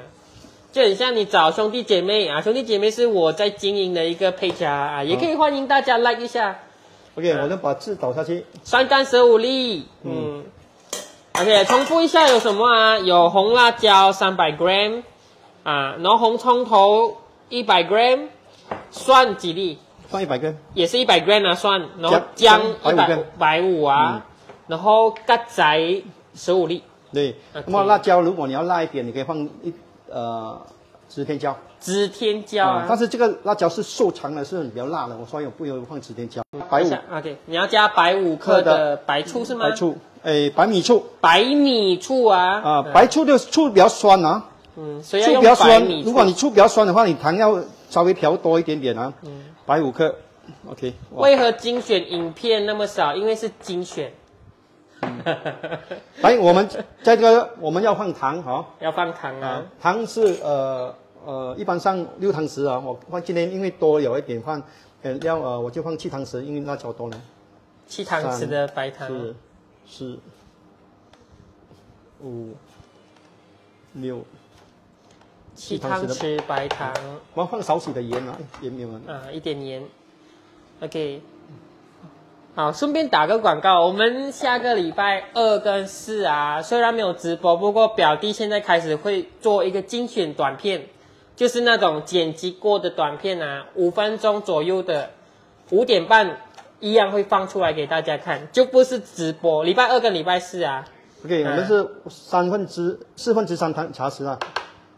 就很像你找兄弟姐妹啊，兄弟姐妹是我在经营的一个配角啊，也可以欢迎大家 like 一下。OK，、啊、我们把字倒下去。酸甘十五粒，嗯。OK， 重复一下有什么啊？有红辣椒三百 gram， 啊，然后红葱头一百 gram， 蒜几粒？蒜一百 gram， 也是一百 gram 啊，蒜。然后姜一百五啊，嗯、然后咖仔十五粒。对， okay, 那么辣椒如果你要辣一点，你可以放一。 呃，指天椒，指天椒啊、嗯！但是这个辣椒是瘦长的，是比较辣的，我所以我不用放指天椒。白五 ，OK， 你要加白五克的白醋是吗？白醋，哎，白米醋，白米醋啊！啊、呃，白醋的醋比较酸啊，嗯，所以要用白米醋。如果你醋比较酸的话，你糖要稍微调多一点点啊。嗯，白五克 ，OK。为何精选影片那么少？因为是精选。 来，我们在这个我们要放糖哈，哦、要放糖啊，糖是呃呃，一般上六汤匙啊，我放今天因为多有一点放，呃要呃我就放七汤匙，因为辣椒多了。七汤匙的白糖。是，四、五、六。七汤匙白糖。我放少许的盐啊，盐没有啊。啊，一点盐。OK。 好，顺便打个广告，我们下个礼拜二跟四啊，虽然没有直播，不过表弟现在开始会做一个精选短片，就是那种剪辑过的短片啊，五分钟左右的，五点半一样会放出来给大家看，就不是直播。礼拜二跟礼拜四啊 ，OK，、嗯、我们是三分之四分之三汤茶匙啊，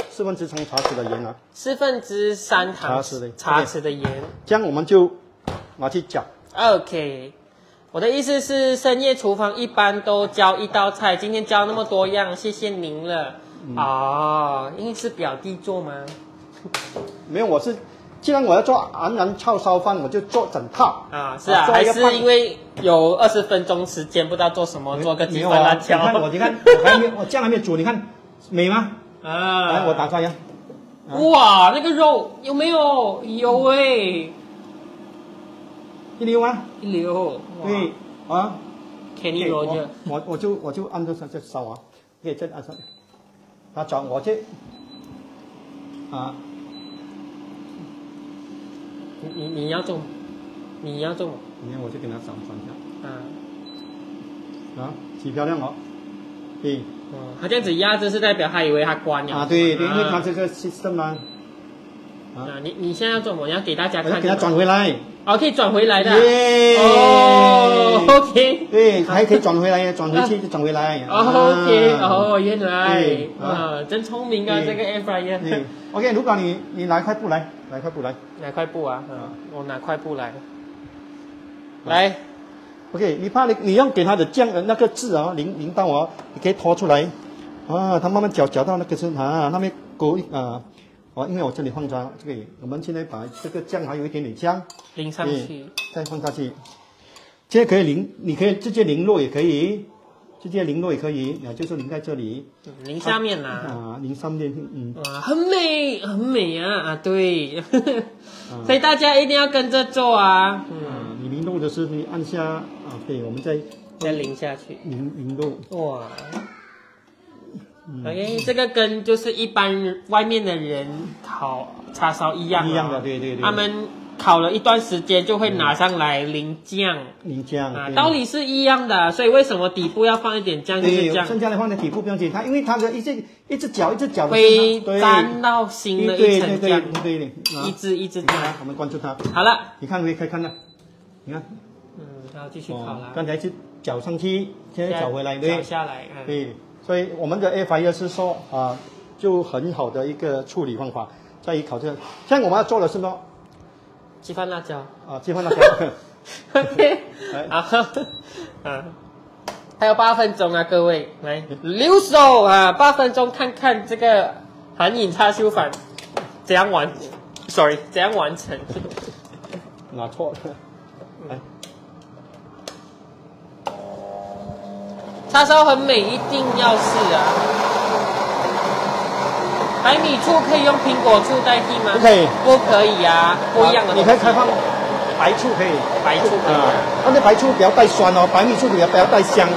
四分之三茶匙的盐啊，四分之三茶匙的茶匙的盐， okay, 这样我们就拿去搅 ，OK。 我的意思是，深夜厨房一般都教一道菜，今天教那么多样，谢谢您了。嗯、哦，因为是表弟做吗？没有，我是，既然我要做安南炒烧饭，我就做整套。啊，是啊，还是因为有二十分钟时间，不知道做什么，做个几番辣椒、啊。你看我，你看我还没我酱还没煮，你看美吗？啊，来我打开呀。啊、哇，那个肉有没有？有哎、欸。 一流啊！一流，对啊 ，Kenny Roger， 我我就我就按住上这烧啊，也再按上，他转我这啊，你你你要中，你要中，你看我就给他转转一下，啊啊，挺漂亮哦，对，哦，他这样子压着是代表他以为他关了啊，对对，因为他这个 system 嘛。 啊，你你现在要做什么？你要给大家看，给他转回来，哦，可以转回来的，哦， OK， 对，还可以转回来，转回去就转回来。OK， 哦，原来，啊，真聪明啊，这个 air fryer。OK， 如果你你拿块布来，拿块布来，拿块布啊，我拿块布来，来 ，OK， 你怕你你要给它的酱的那个字啊，淋淋到啊，你可以拖出来，啊，它慢慢搅搅到那个是啊，那边勾啊。 哦，因为我这里放着这个，我们现在把这个酱还有一点点姜淋上去，再放下去。现在可以淋，你可以直接淋落也可以，直接淋落也可以，啊，就是淋在这里，淋下面啦。啊，淋上面，嗯。哇，很美，很美啊！啊，对，所以大家一定要跟着做啊。嗯，你淋落的时候你按下啊，对，我们再再淋下去，淋淋落。哇。 OK， 这个跟就是一般外面的人烤叉烧一样、哦，一样的，对对对。他们烤了一段时间就会拿上来淋酱，淋酱啊，道理是一样的。所以为什么底部要放一点酱？就是酱，剩下的放在底部不用紧，它因为它的一只一只脚一只脚会沾到新的一层酱，对对，一只一只酱。我们关注它。好了，你看可以可以看到，你看，嗯，然后继续烤啦。刚才是搅上去，现在搅回来，对，搅下来，对。 所以我们的 air fryer 是说啊，就很好的一个处理方法，在于烤这个。现在我们要做的是呢，鸡饭辣椒啊，鸡饭辣椒。OK， 好，嗯，还有八分钟啊，各位来留守啊，八分钟看看这个韩饮叉烧饭怎样完 ，sorry， 怎样完成？拿错了，来。 叉烧很美，一定要试啊！白米醋可以用苹果醋代替吗？不可以，不可以啊，不一样的。你可以开放白醋可以，白醋可以啊。但是白醋不要带酸哦，白米醋比较不要带香。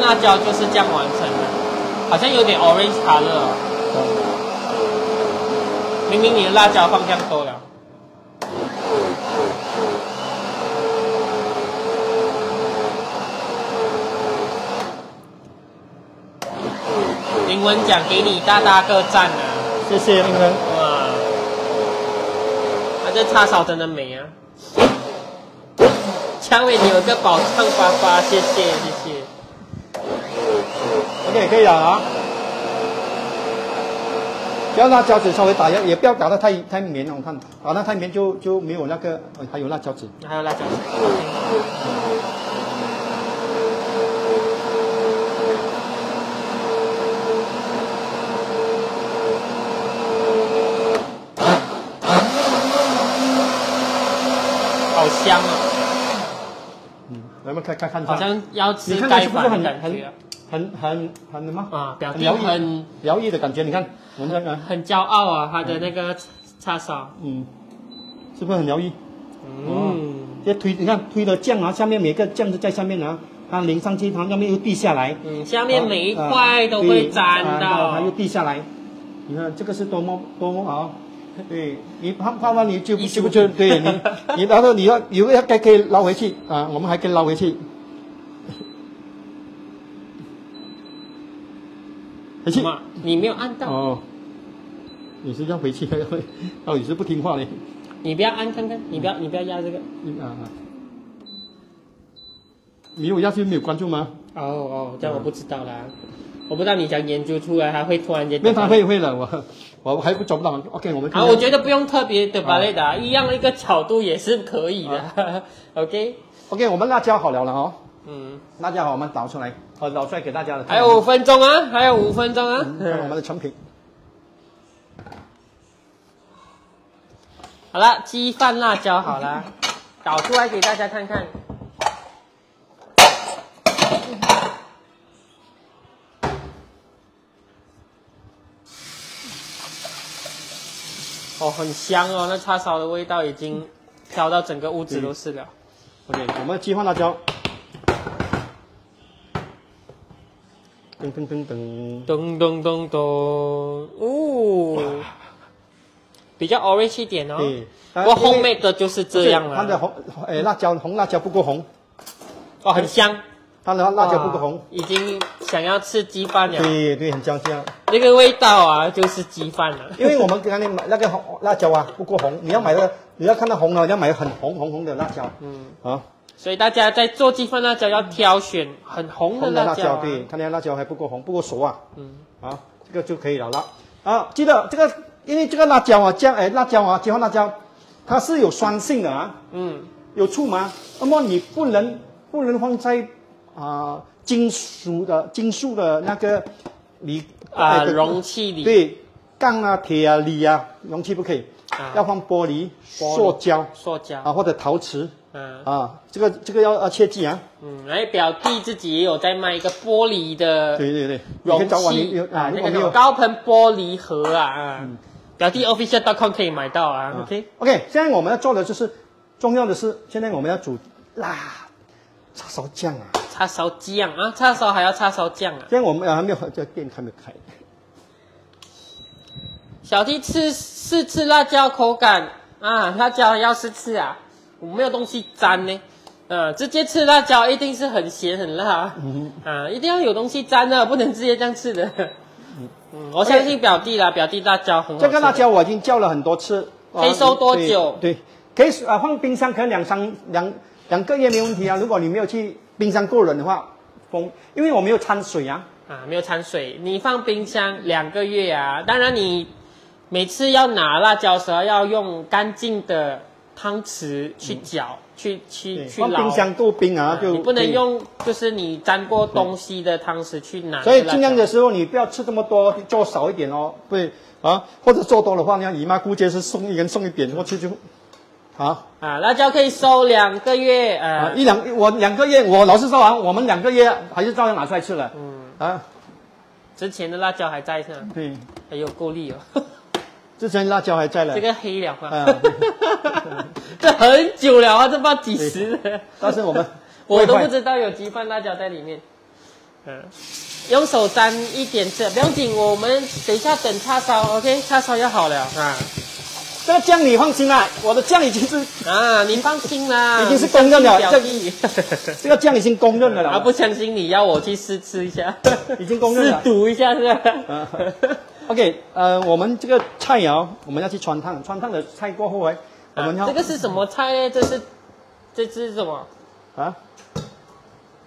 辣椒就是这样完成的，好像有点 orange color 哦。嗯、明明你的辣椒放这样多了。林文奖给你大大个赞啊！谢谢林文。哇，啊，这叉烧真的美啊！嘉伟，你有个宝藏发发，谢谢谢谢。 OK， 可以了啊！不要辣椒籽稍微打一下，也不要打得太太绵了。我看打得太绵就就没有那个，哦、还有辣椒籽，还有辣椒籽。好香啊！嗯，我们看看看，好像要吃盖饭的感觉。 很很很什么啊？表弟很疗愈的感觉，你看，我们看，很骄傲啊，他的那个叉烧，嗯，是不是很疗愈？嗯，这推你看推了酱啊，下面每个酱都在下面啊，它淋上去，它上面又滴下来，嗯，下面每一块都会沾到，它又滴下来，你看这个是多么多么好，对你怕怕怕你就就就对你你然后你要以后要该可以捞回去啊，我们还可以捞回去。 回去，你没有按到哦。你是要回去，到底是不听话嘞？你不要按看看，你不要，你不要压这个。啊啊！你有压去没有关注吗？哦哦，这样我不知道啦，我不知道你想研究出来，还会突然间。那他会会了，我我还不找不到。OK， 我们啊，我觉得不用特别的巴雷达，一样一个角度也是可以的。OK OK， 我们辣椒好了了哈。 嗯，辣椒好，我们倒出来，我倒出来给大家的。还有五分钟啊，还有五分钟啊。看我们的成品。好了，鸡饭辣椒好了，倒出来给大家看看。哦，很香哦，那叉烧的味道已经飘到整个屋子都是了。OK， 我们的鸡饭辣椒。 噔噔噔噔噔噔噔噔！哦，比较 orange 一点哦。嗯，不过后面的就是这样了。它的红，诶，辣椒红辣椒不够红，哦，很香。它的辣椒不够红，已经想要吃鸡饭了。对对，很香香。那个味道啊，就是鸡饭了。因为我们刚才买那个红辣椒啊，不够红，你要买的，你要看到红了，要买很红红红的辣椒。嗯，啊。 所以大家在做鸡饭辣椒要挑选很红的辣椒、啊，对，看那辣椒还不够红，不够熟啊。嗯，好，这个就可以了啦。啊，记得这个，因为这个辣椒啊，姜哎，辣椒啊，鸡饭辣椒，它是有酸性的啊。嗯，有触嘛，那么你不能不能放在啊、呃、金属的金属的那个里啊、呃、容器里，对，钢啊、铁啊、铝啊，容器不可以，啊、要放玻璃、玻璃塑胶、塑胶啊或者陶瓷。 嗯啊，这个这个要要切记啊。嗯，哎，表弟自己也有在卖一个玻璃的，对对对，容器啊，那个高喷玻璃盒啊，嗯，表弟 official 点 com 可以买到啊。OK OK， 现在我们要做的就是重要的是，现在我们要煮辣叉烧酱啊，叉烧酱啊，叉烧还要叉烧酱啊。现在我们还没有这店还没有开。小弟吃试吃辣椒口感啊，辣椒要试吃啊。 我没有东西沾呢，呃，直接吃辣椒一定是很咸很辣，嗯、啊，一定要有东西沾的，不能直接这样吃的。嗯，我相信表弟啦，表弟辣椒很好吃。这个辣椒我已经叫了很多次，可以收多久？对， 对，可以啊，放冰箱可能两三两两个月没问题啊。如果你没有去冰箱过冷的话，风，因为我没有掺水啊，啊，没有掺水，你放冰箱两个月啊。当然你每次要拿辣椒的时候要用干净的。 汤匙去搅，去去去捞。冰箱够冰啊，就你不能用，就是你沾过东西的汤匙去拿。所以尽量的时候，你不要吃这么多，做少一点哦。对啊，或者做多的话，你看姨妈姑姐是送一人送一点，我去就啊啊，辣椒可以收两个月啊，一两我两个月，我老是说啊，我们两个月还是照样拿出来吃了。嗯啊，之前的辣椒还在是吧？对，哎呦够力哦。 之前辣椒还在了，这个黑了啊，这很久了啊，这不知道几时了。但是我们我都不知道有几瓣辣椒在里面。嗯，用手沾一点吃，不用紧。我们等一下等叉烧 ，OK， 叉烧要好了啊。这个酱你放心啦，我的酱已经是啊，你放心啦，已经是公认了。这个酱已经公认了啦。不相信你要我去试吃一下，已经公认了，试毒一下是吧？ OK， 呃，我们这个菜肴我们要去穿烫，穿烫的菜过后哎，我们要、啊、这个是什么菜呢？这是，这是什么啊？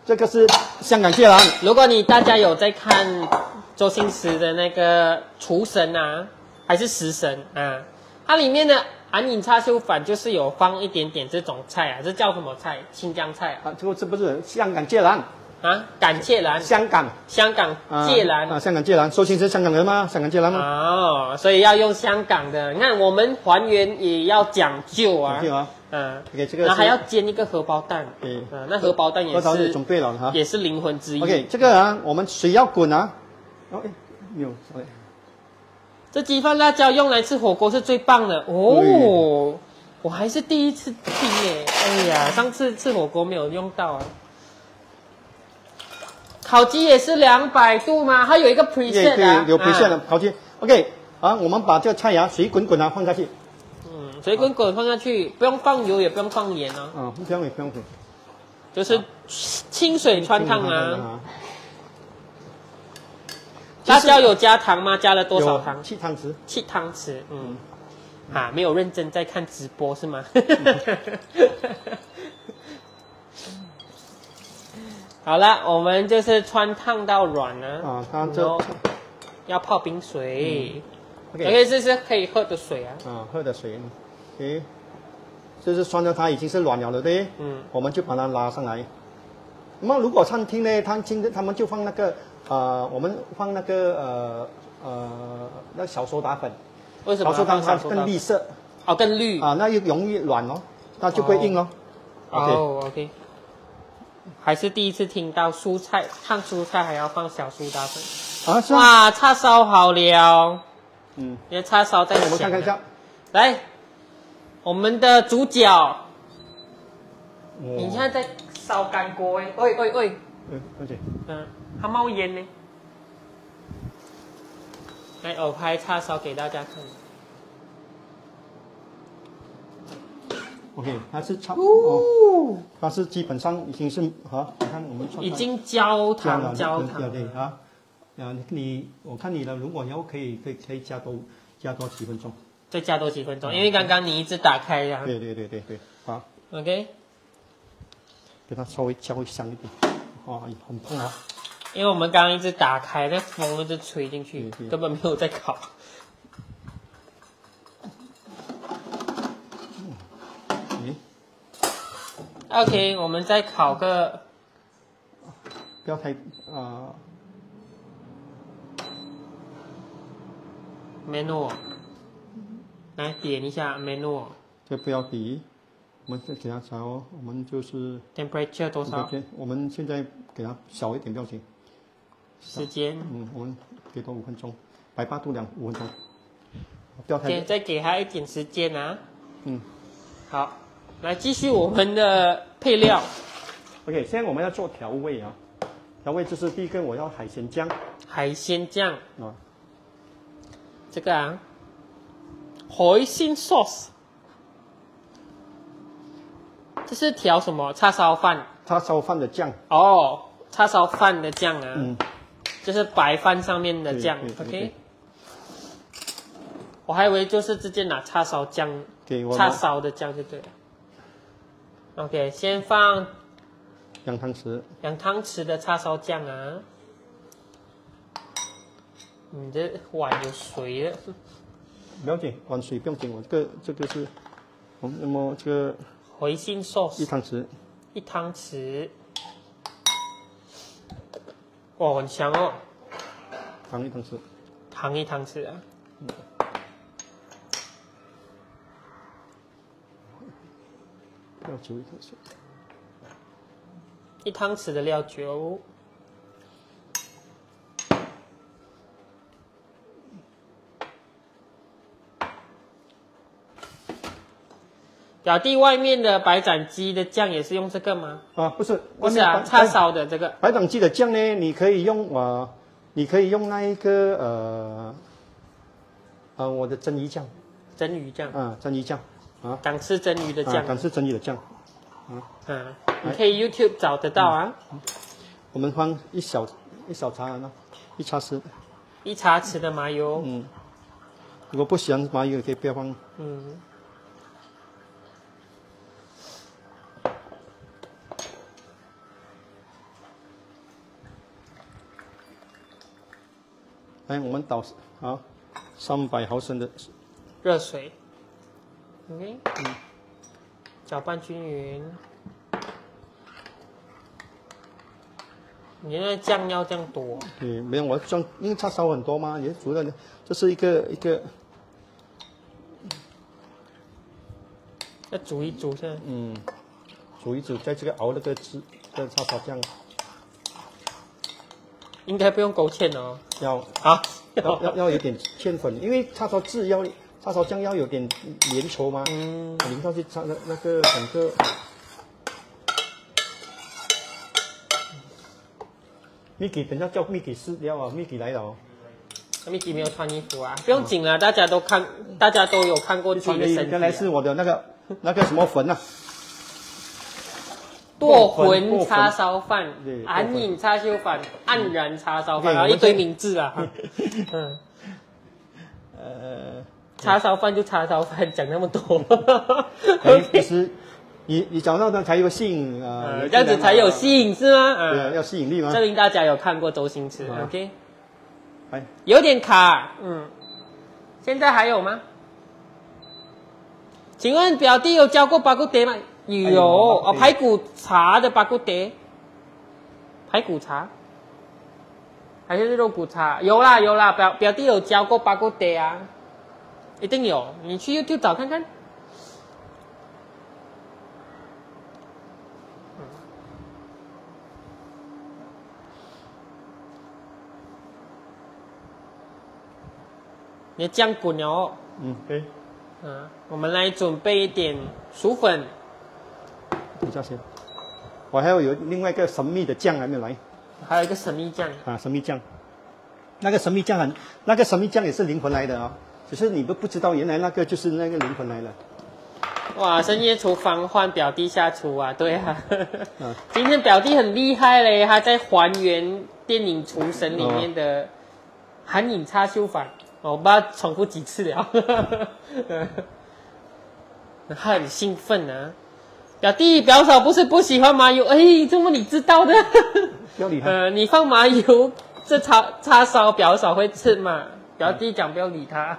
这个是香港芥兰。如果你大家有在看周星驰的那个厨神啊，还是食神啊，它里面的韩饮叉烧饭就是有放一点点这种菜啊，这叫什么菜？新疆菜啊？啊，这个这不是香港芥兰。 啊，港芥兰，香港，香港芥兰啊，香港芥兰，周星驰香港人吗？香港芥兰吗？哦，所以要用香港的。你看我们还原也要讲究啊，讲究啊，嗯，那还要煎一个荷包蛋，嗯，那荷包蛋也是准备了哈，也是灵魂之一。OK， 这个啊，我们水要滚啊。OK， 有，这鸡饭辣椒用来吃火锅是最棒的哦。我还是第一次听耶，哎呀，上次吃火锅没有用到啊。 烤鸡也是两百度吗？它有一个 preset 啊，有 preset 的烤鸡。OK， 啊，我们把这个菜肴水滚滚啊放下去。嗯，水滚滚放下去，不用放油，也不用放盐啊。嗯，不用也不用水，就是清水穿烫啊。辣椒有加糖吗？加了多少糖？七汤匙。七汤匙，嗯。啊，没有认真在看直播是吗？ 好了，我们就是穿烫到软了啊，它就要泡冰水。OK， 这是可以喝的水啊。啊，喝的水。诶，就是酸的它已经是软了的对。嗯。我们就把它拉上来。那么如果餐厅呢，餐厅他们就放那个呃，我们放那个呃呃那小苏打粉。为什么？小苏打粉更绿色。哦，更绿。啊，那又容易软哦，那就会硬哦。哦 ，OK。 还是第一次听到蔬菜烫蔬菜还要放小苏打粉啊！是哇，叉烧好了，嗯，因为叉烧在我们看看一下，来，我们的主角，哦、你现在在烧干锅哎，喂喂喂，嗯，而且，嗯，它冒烟呢，来，我拍叉烧给大家看， OK， 它是差 哦, 哦，它是基本上已经是啊，你看我们已经焦糖焦糖了，对啊，啊你我看你的，如果你要可以可以可以加多加多几分钟，再加多几分钟，因为刚刚你一直打开呀、啊，对对对对对，好 ，OK， 给它稍微稍微香一点，哇，很痛啊，因为我们刚刚一直打开，那风一直吹进去，对对根本没有在烤。 OK， 我们再烤个，不要太啊、呃、，menu， 来点一下 menu， 这不要比，我们给它调，我们就是 temperature 多少？我们现在给它小一点标题，时间，嗯，我们给多五分钟，百八度两五分钟，不要太，再给它一点时间啊，嗯，好。 来继续我们的配料。OK， 现在我们要做调味啊。调味就是第一个，我要海鲜酱。海鲜酱啊，这个啊，海鲜 sauce。这是调什么？叉烧饭。叉烧饭的酱。哦，叉烧饭的酱啊。嗯。就是白饭上面的酱。OK。 我还以为就是直接拿叉烧酱，叉烧的酱就对了。 OK， 先放两汤匙，两汤匙的叉烧酱啊。你这碗有水了，不要紧，碗水不要紧。我这个这个是，我那么这个回心 sauce 一汤匙，一汤匙。哇，很香哦。糖一汤匙，糖一汤匙啊。嗯 料酒一汤匙，一汤匙的料酒，表弟外面的白斩鸡的酱也是用这个吗？啊，不是，不是啊，叉烧的这个白斩鸡的酱呢，你可以用啊、呃，你可以用那一个呃，呃，我的蒸鱼酱，蒸鱼酱啊，蒸鱼酱。 啊，港式蒸鱼的酱、啊，港式蒸鱼的酱，啊，啊你可以 YouTube 找得到啊。嗯、我们放一小一小茶呢，一茶匙，一茶匙的麻油。嗯，如果不喜欢麻油，可以不要放。嗯。来，我们倒好三百毫升的热水。 OK， 嗯，搅拌均匀。你那酱要这样多？嗯，没有，我酱因为叉烧很多嘛，也主要这是一个一个，要煮一煮噻。嗯，煮一煮，在这个熬那个汁，这个叉烧酱。应该不用勾芡哦。要啊，要要要有点芡粉，因为叉烧汁要。 叉烧酱要有点粘稠吗？嗯，淋上去，它那那个整个Micky等下叫Micky试料啊，Micky来了哦。Micky没有穿衣服啊，不用紧了，大家都看，大家都有看过自己的身体。原来是我的那个那个什么粉啊，剁魂叉烧饭、暗影叉烧饭、黯然叉烧饭，然后一堆名字啊，嗯，呃。 叉烧饭就叉烧饭，讲那么多。哎，其实你你讲到它才有吸引啊，这样子才有吸引是吗？对，要吸引力吗？证明大家有看过周星驰 ，OK？ 哎，有点卡，嗯。现在还有吗？请问表弟有教过巴古爹吗？有哦，排骨茶的巴古爹，排骨茶还是肉骨茶？有啦有啦，表表弟有教过巴古爹啊。 一定有，你去 YouTube 找看看。你酱滚了哦。嗯，对。嗯，我们来准备一点薯粉。等一下先，我还要有另外一个神秘的酱还没来。还有一个神秘酱。啊，神秘酱。那个神秘酱很，那个神秘酱也是灵魂来的啊、哦。 只是你都不知道，原来那个就是那个灵魂来了。哇，深夜厨房换表弟下厨啊！对啊，嗯、今天表弟很厉害嘞，他在还原电影《厨神》里面的韩影插修法，哦、我不知道重复几次了。他很兴奋啊！表弟表嫂不是不喜欢麻油，哎、欸，这么你知道的？要理他。呃，你放麻油，这叉叉烧表嫂会吃嘛？表弟讲不要理他。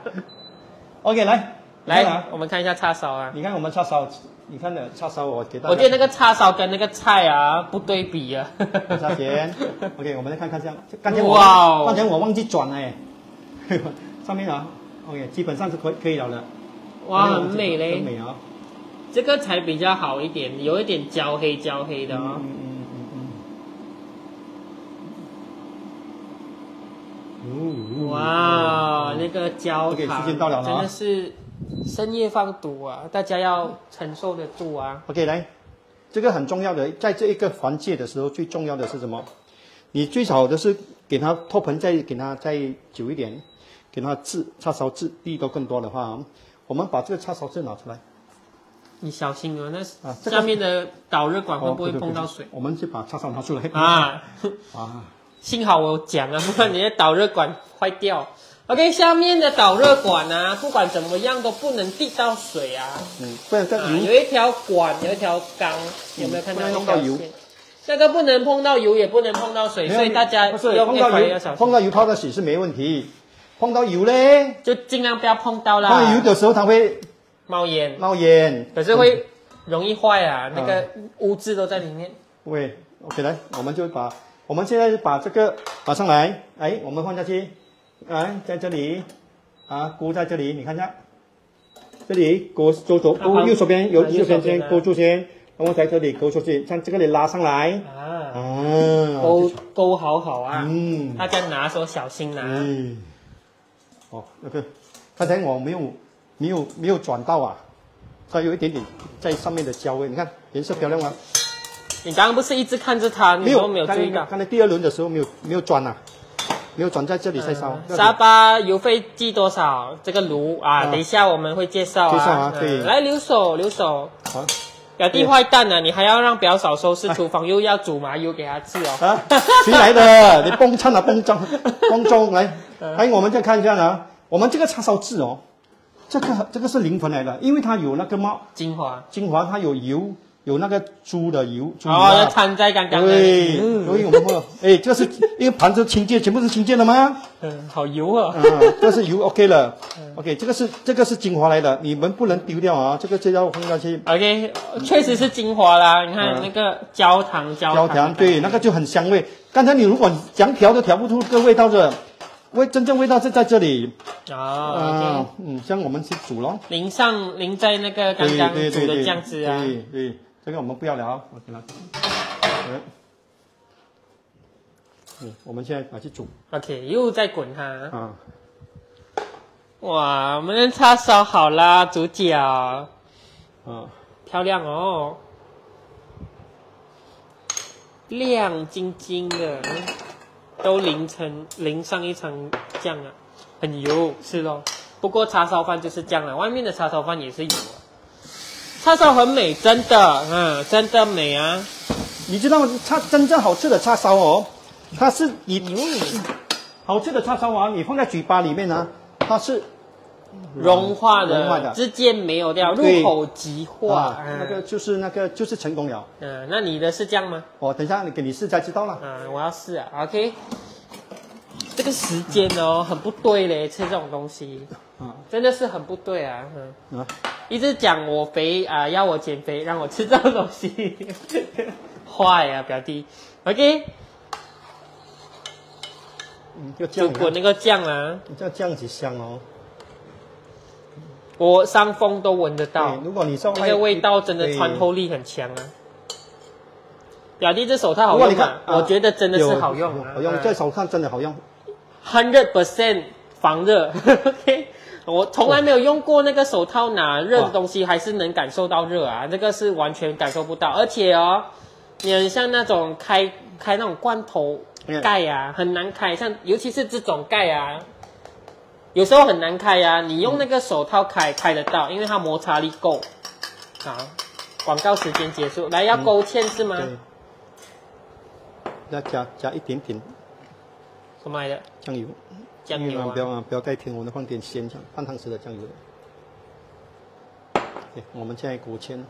OK， 来。 来，我们看一下叉烧啊！你看我们叉烧，你看的叉烧，我觉得我觉得那个叉烧跟那个菜啊不对比啊。沙田 ，OK， 我们再看看这样。刚才我，刚才我忘记转了哎。上面啊 ，OK， 基本上是可以可以了的。哇，很美嘞！很美啊！这个才比较好一点，有一点焦黑焦黑的啊。嗯嗯嗯嗯。哇，那个焦糖真的是。 深夜放毒啊，大家要承受得住啊。OK， 来，这个很重要的，在这一个环节的时候，最重要的是什么？你最少的是给它托盆再，再给它再久一点，给它渍叉烧渍力都更多的话，我们把这个叉烧渍拿出来。你小心哦，那下面的导热管会不会碰到水？啊这个哦、对对对我们就把叉烧拿出来啊啊！幸好我讲啊，不然你的导热管坏掉。 OK， 下面的导热管啊，不管怎么样都不能滴到水啊。嗯，不然这、啊、有一条管，有一条钢，有没有看到？碰到油，那个不能碰到油，也不能碰到水，所以大家不是碰到油，碰到油泡到水是没问题，碰到油嘞就尽量不要碰到啦。碰到油的时候它会冒烟，冒烟，可是会容易坏啊，嗯、那个污渍都在里面。喂 ，OK， 来，我们就把我们现在把这个拿上来，哎，我们放下去。 啊，在这里，啊，菇在这里，你看一下，这里勾勾住，勾右手边，由右手边先勾住先，然后在这里勾出去，像这个里拉上来，啊，啊，勾勾好好啊，嗯，大家拿手小心拿，嗯，哦，那个，刚才我没有没有没有转到啊，它有一点点在上面的焦味，你看颜色漂亮吗？你刚刚不是一直看着它，你都没有注意到，刚才第二轮的时候没有没有转啊。 没有转在这里再烧。沙巴油费计多少？这个炉啊，等一下我们会介绍啊。介绍啊，对。来留守，留守。好。表弟坏蛋了，你还要让表嫂收拾厨房，又要煮麻油给他吃哦。啊，谁来的？你崩蹭啊，崩中，崩中来。来，我们再看一下啊，我们这个叉烧汁哦，这个这个是灵魂来的，因为它有那个嘛精华，精华它有油。 有那个猪的油，猪油啊，掺在刚刚的。对，所以我们哎，这是因为盘子清洁，全部是清洁的吗？嗯，好油啊！啊，这是油 ，OK 了。OK， 这个是这个是精华来的，你们不能丢掉啊，这个就要放下去。OK， 确实是精华啦，你看那个焦糖，焦糖，对，那个就很香味。刚才你如果想调都调不出这味道的，味真正味道是在这里。啊，嗯，像我们去煮咯，淋上淋在那个刚刚煮的酱汁啊，对对。 这个我们不要了，我给它。嗯，我们现在拿去煮。OK， 又在滚它。啊。哇，我们的叉烧好啦，主角。啊。漂亮哦。亮晶晶的，都淋成淋上一层酱啊，很油，是咯。不过叉烧饭就是这样了，外面的叉烧饭也是油啊。 叉烧很美，真的，嗯，真的美啊！你知道吗？叉真正好吃的叉烧哦，它是你、嗯、好吃的叉烧啊，你放在嘴巴里面呢、啊，它是融化的，融化的直接没有掉，入口即化。啊嗯、那个就是那个就是成功了。嗯，那你的是这样吗？我等一下给你试才知道了。嗯，我要试啊。OK， 这个时间哦很不对嘞，吃这种东西，嗯、真的是很不对啊。嗯。啊 一直讲我肥啊、呃，要我减肥，让我吃这种东西，坏啊，表弟。OK， 就滚那个酱啊，你这酱子香哦，我伤风都闻得到。如果你上那个味道真的穿透力很强啊。表弟这手套好用、啊，你看，啊、我觉得真的是好用、啊，好用，这手套真的好用 ，one hundred percent 防热。OK。 我从来没有用过那个手套拿热的东西，还是能感受到热啊！这个是完全感受不到，而且哦，你很像那种开开那种罐头盖啊，很难开，像尤其是这种盖啊，有时候很难开啊。你用那个手套开开得到，因为它摩擦力够。好，广告时间结束，来要勾芡是吗？嗯、要加加一点点。什么来的？酱油。酱油啊！不要啊，不要太甜，我们放点鲜酱，半汤匙的酱油。我们现在勾芡，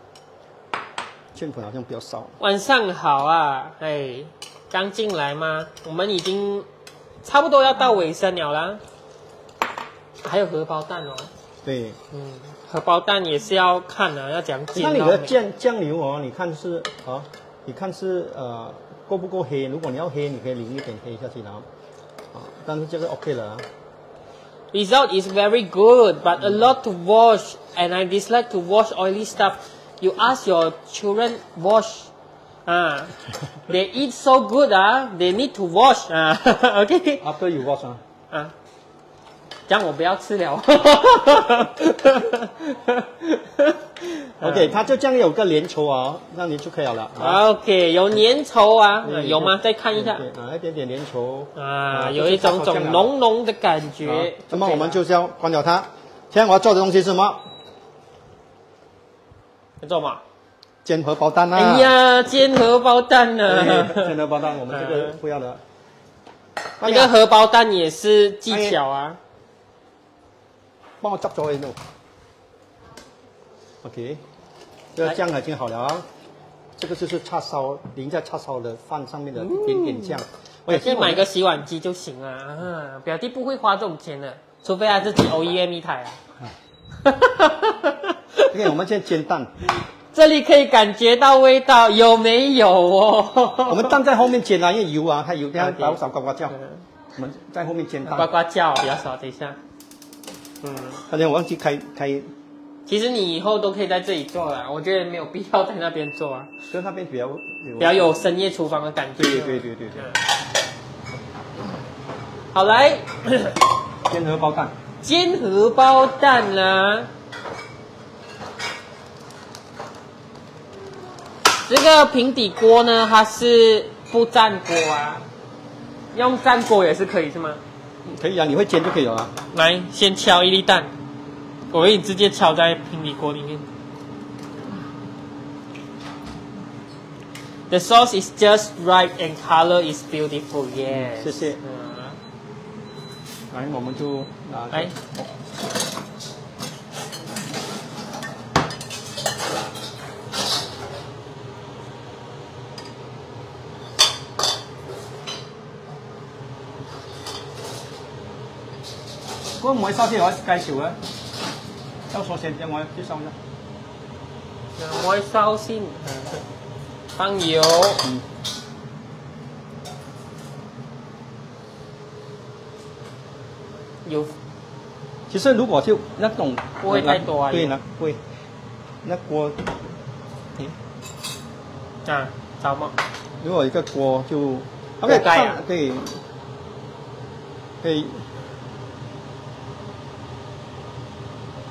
芡粉好像比较少。晚上好啊，哎，刚进来吗？我们已经差不多要到尾声了啦。还有荷包蛋哦。对，嗯，荷包蛋也是要看啊，要讲煎。那你的酱酱油哦，你看是啊，你看是呃够不够黑？如果你要黑，你可以淋一点黑下去，然后啊，但是这个 OK 了啊。Result is very good, but a lot to wash, and I dislike to wash oily stuff. You ask your children wash, ah, they eat so good, ah, they need to wash, ah, okay. After you wash, ah, ah, 这样我不要吃了。OK， 它就这样有个粘稠啊，那你就可以了。OK， 有粘稠啊，有吗？再看一下，啊，一点点粘稠啊，有一种种浓浓的感觉。那么我们就是要关掉它。现在我要做的东西是什么？要做嘛？煎荷包蛋啊！哎呀，煎荷包蛋啊！煎荷包蛋，我们这个不要了。那个荷包蛋也是技巧啊。帮我执咗佢度。 OK， 这个酱已经好了啊，这个就是叉烧淋在叉烧的饭上面的一点点酱。我也是买个洗碗机就行了啊，表弟不会花这种钱的，除非他自己 O E M 一台啊。OK， 我们现在煎蛋，这里可以感觉到味道有没有哦？我们蛋在后面煎啊，因为油啊，它油它比较少呱呱叫，我们在后面煎蛋，呱呱叫比较少，等一下。嗯，刚才我忘记开开。 其实你以后都可以在这里做了，我觉得没有必要在那边做啊，因为那边比较比较有深夜厨房的感觉。对对对对对。好来，煎荷包蛋。煎荷包蛋啦，这个平底锅呢，它是不粘锅啊，用粘锅也是可以是吗？可以啊，你会煎就可以了啊。来，先敲一粒蛋。 我可以直接敲在平底锅里面。The sauce is just right and color is beautiful. Yes. 谢谢。来，我们就拿。来。嗰唔可以收啲，我介紹啊。 收鎖線，有冇啲收啫？有冇收先？放油。嗯。油。其實如果就那種不會太多啊。對啦，不會。那鍋，誒，啊，糟嘛？如果一個鍋就，可以可以可以。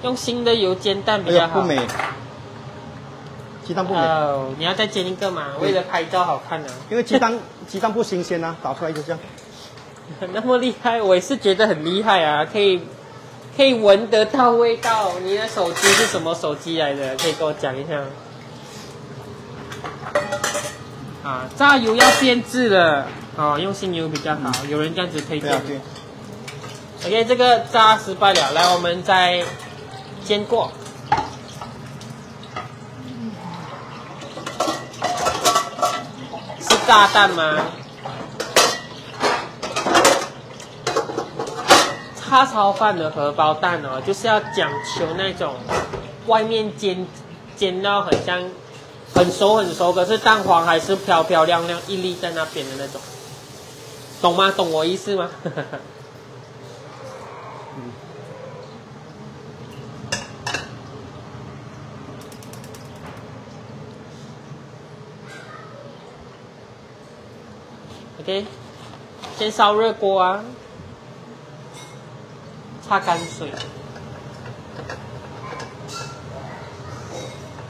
用新的油煎蛋比较好。不美，鸡蛋不美。哦，你要再煎一个嘛？为了拍照好看啊。因为鸡蛋鸡蛋不新鲜啊，打出来就这样。那么厉害，我也是觉得很厉害啊！可以可以闻得到味道。你的手机是什么手机来的？可以跟我讲一下。啊，榨油要变质了哦，用新油比较好。有人这样子推荐。对。OK， 这个榨失败了，来，我们再。 煎过，是炸蛋吗？叉烧饭的荷包蛋哦，就是要讲求那种外面煎煎到很像很熟很熟，可是蛋黄还是漂漂亮亮一粒在那边的那种，懂吗？懂我意思吗？OK， 先烧热锅啊，擦干水，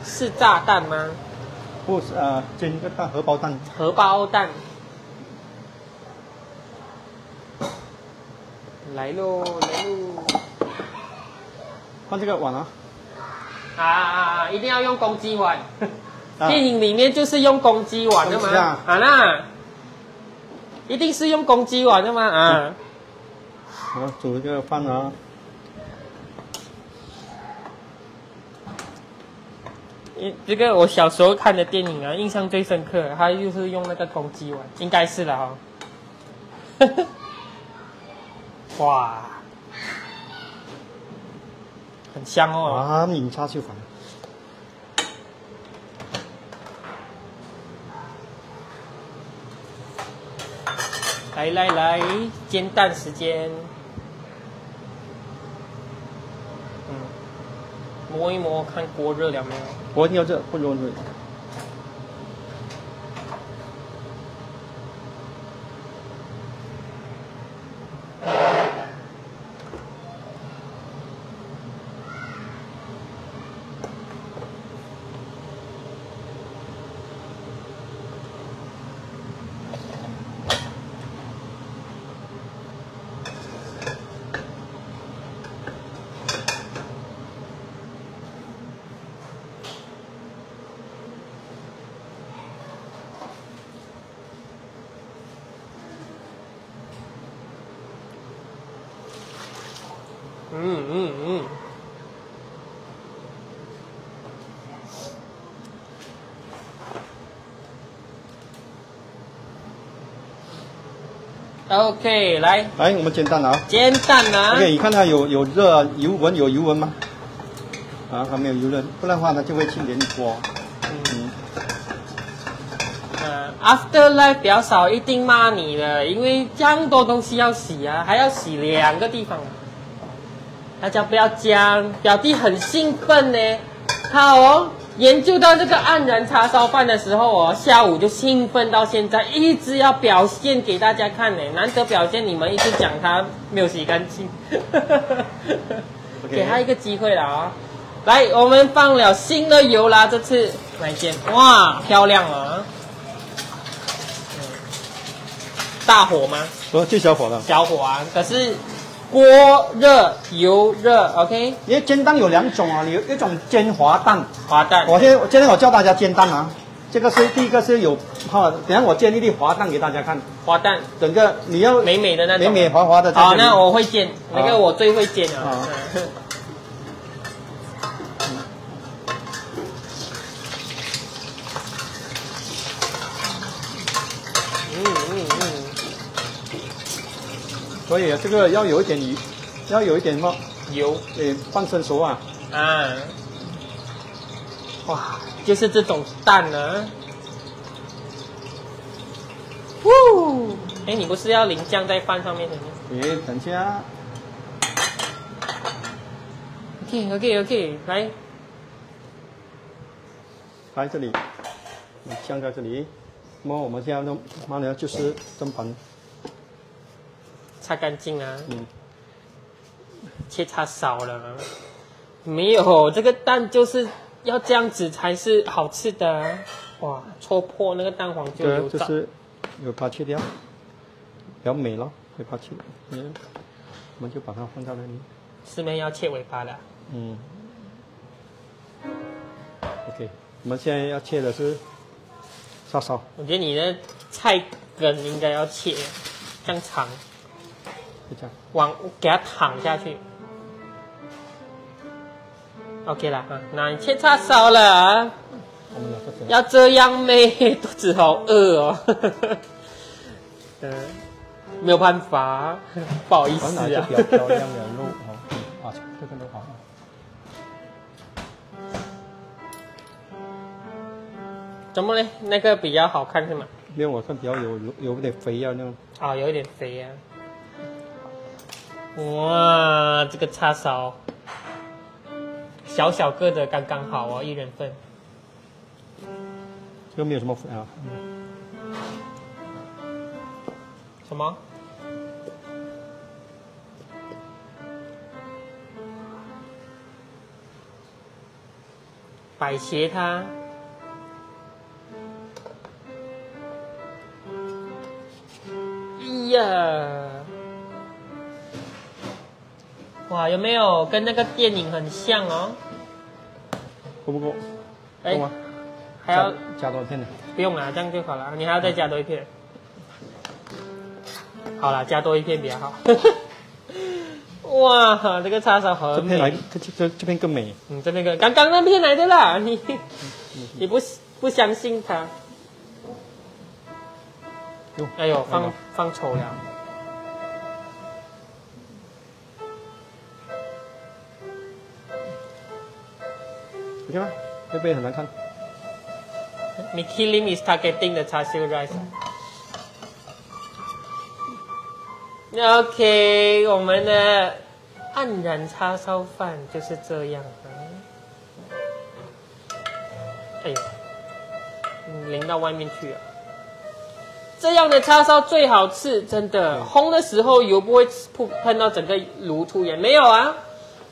是炸蛋吗？不是，呃，煎个蛋，荷包蛋。荷包蛋，来喽来喽，放这个碗啊，啊，一定要用公鸡碗。啊、电影里面就是用公鸡碗的嘛，啊那，一定是用公鸡碗的嘛啊。我煮这个饭啊。 这个我小时候看的电影啊，印象最深刻，他就是用那个公鸡碗，应该是了哈、哦。哇，很香哦。啊，饮茶去饭。来来来，煎蛋时间。嗯，摸一摸，看锅热了没有。 锅要热，不容易。嗯嗯嗯，OK， 来，来，我们煎蛋了啊！煎蛋啊 ！OK， 你看它有有热油温，有油温吗？啊，它没有油温，不然的话它就会去粘锅。嗯。呃、嗯 ，Afterlife 表嫂一定骂你的，因为这样多东西要洗啊，还要洗两个地方。 大家不要讲，表弟很兴奋呢。他哦，研究到这个黯然叉烧饭的时候哦，下午就兴奋到现在，一直要表现给大家看呢。难得表现，你们一直讲他没有洗干净，给他一个机会了啊、哦！来，我们放了新的油啦，这次来煎，哇，漂亮啊！大火吗？哦，最小火了。小火啊，可是。 锅热油热 ，OK。因为煎蛋有两种啊，有一种煎滑蛋，滑蛋。我现在今天我教大家煎蛋啊，这个是第一个是有哈，等下我煎一粒滑蛋给大家看。滑蛋，整个你要美美的那种，美美滑滑的。好，那我会煎，那个我最会煎啊。嗯嗯嗯。 所以这个要有一点油，要有一点什么油，诶，半生熟啊。啊，哇，就是这种蛋呢、啊。呜，哎，你不是要淋酱在饭上面的吗？诶，等下。OK OK OK， 来，来这里，酱在这里。那么我们现在弄，妈的，就是蒸盘。 擦干净啊！嗯，切擦少了，没有这个蛋就是要这样子才是好吃的、啊。哇，戳破那个蛋黄就有。就是有把它切掉，比较美咯，尾巴切。嗯，我们就把它放到那里。是不是要切尾巴了？嗯。OK， 我们现在要切的是叉烧。我觉得你的菜根应该要切，这样长。 往给它躺下去 ，OK 啦，那你切叉烧了、啊，要这样咩？肚子好饿哦，嗯，没有办法，不好意思啊。拿这漂亮的肉啊，啊，这个肉好。 怎么嘞？那个比较好看是吗？因为我看比较有有有点肥啊那种。啊、哦，有一点肥啊。 哇，这个叉烧，小小个的刚刚好哦，一人份。这个没有什么粉啊。嗯、什么？摆斜它。 哇，有没有跟那个电影很像哦？够不够？哎，还要加多一片的？不用了，这样就好了。你还要再加多一片。好了，加多一片比较好。哇，这个叉烧好美。这边来，这这这边更美。嗯，这边更刚刚那边来的啦，你你不不相信他？哟，哎呦，放放丑了。 对吧？会不会很难看 ？Mickey Lim is targeting the char siu rice. OK， 我们的黯然叉烧饭就是这样的。哎呦，淋到外面去了。这样的叉烧最好吃，真的。烘的时候油不会喷到整个炉出烟，没有啊。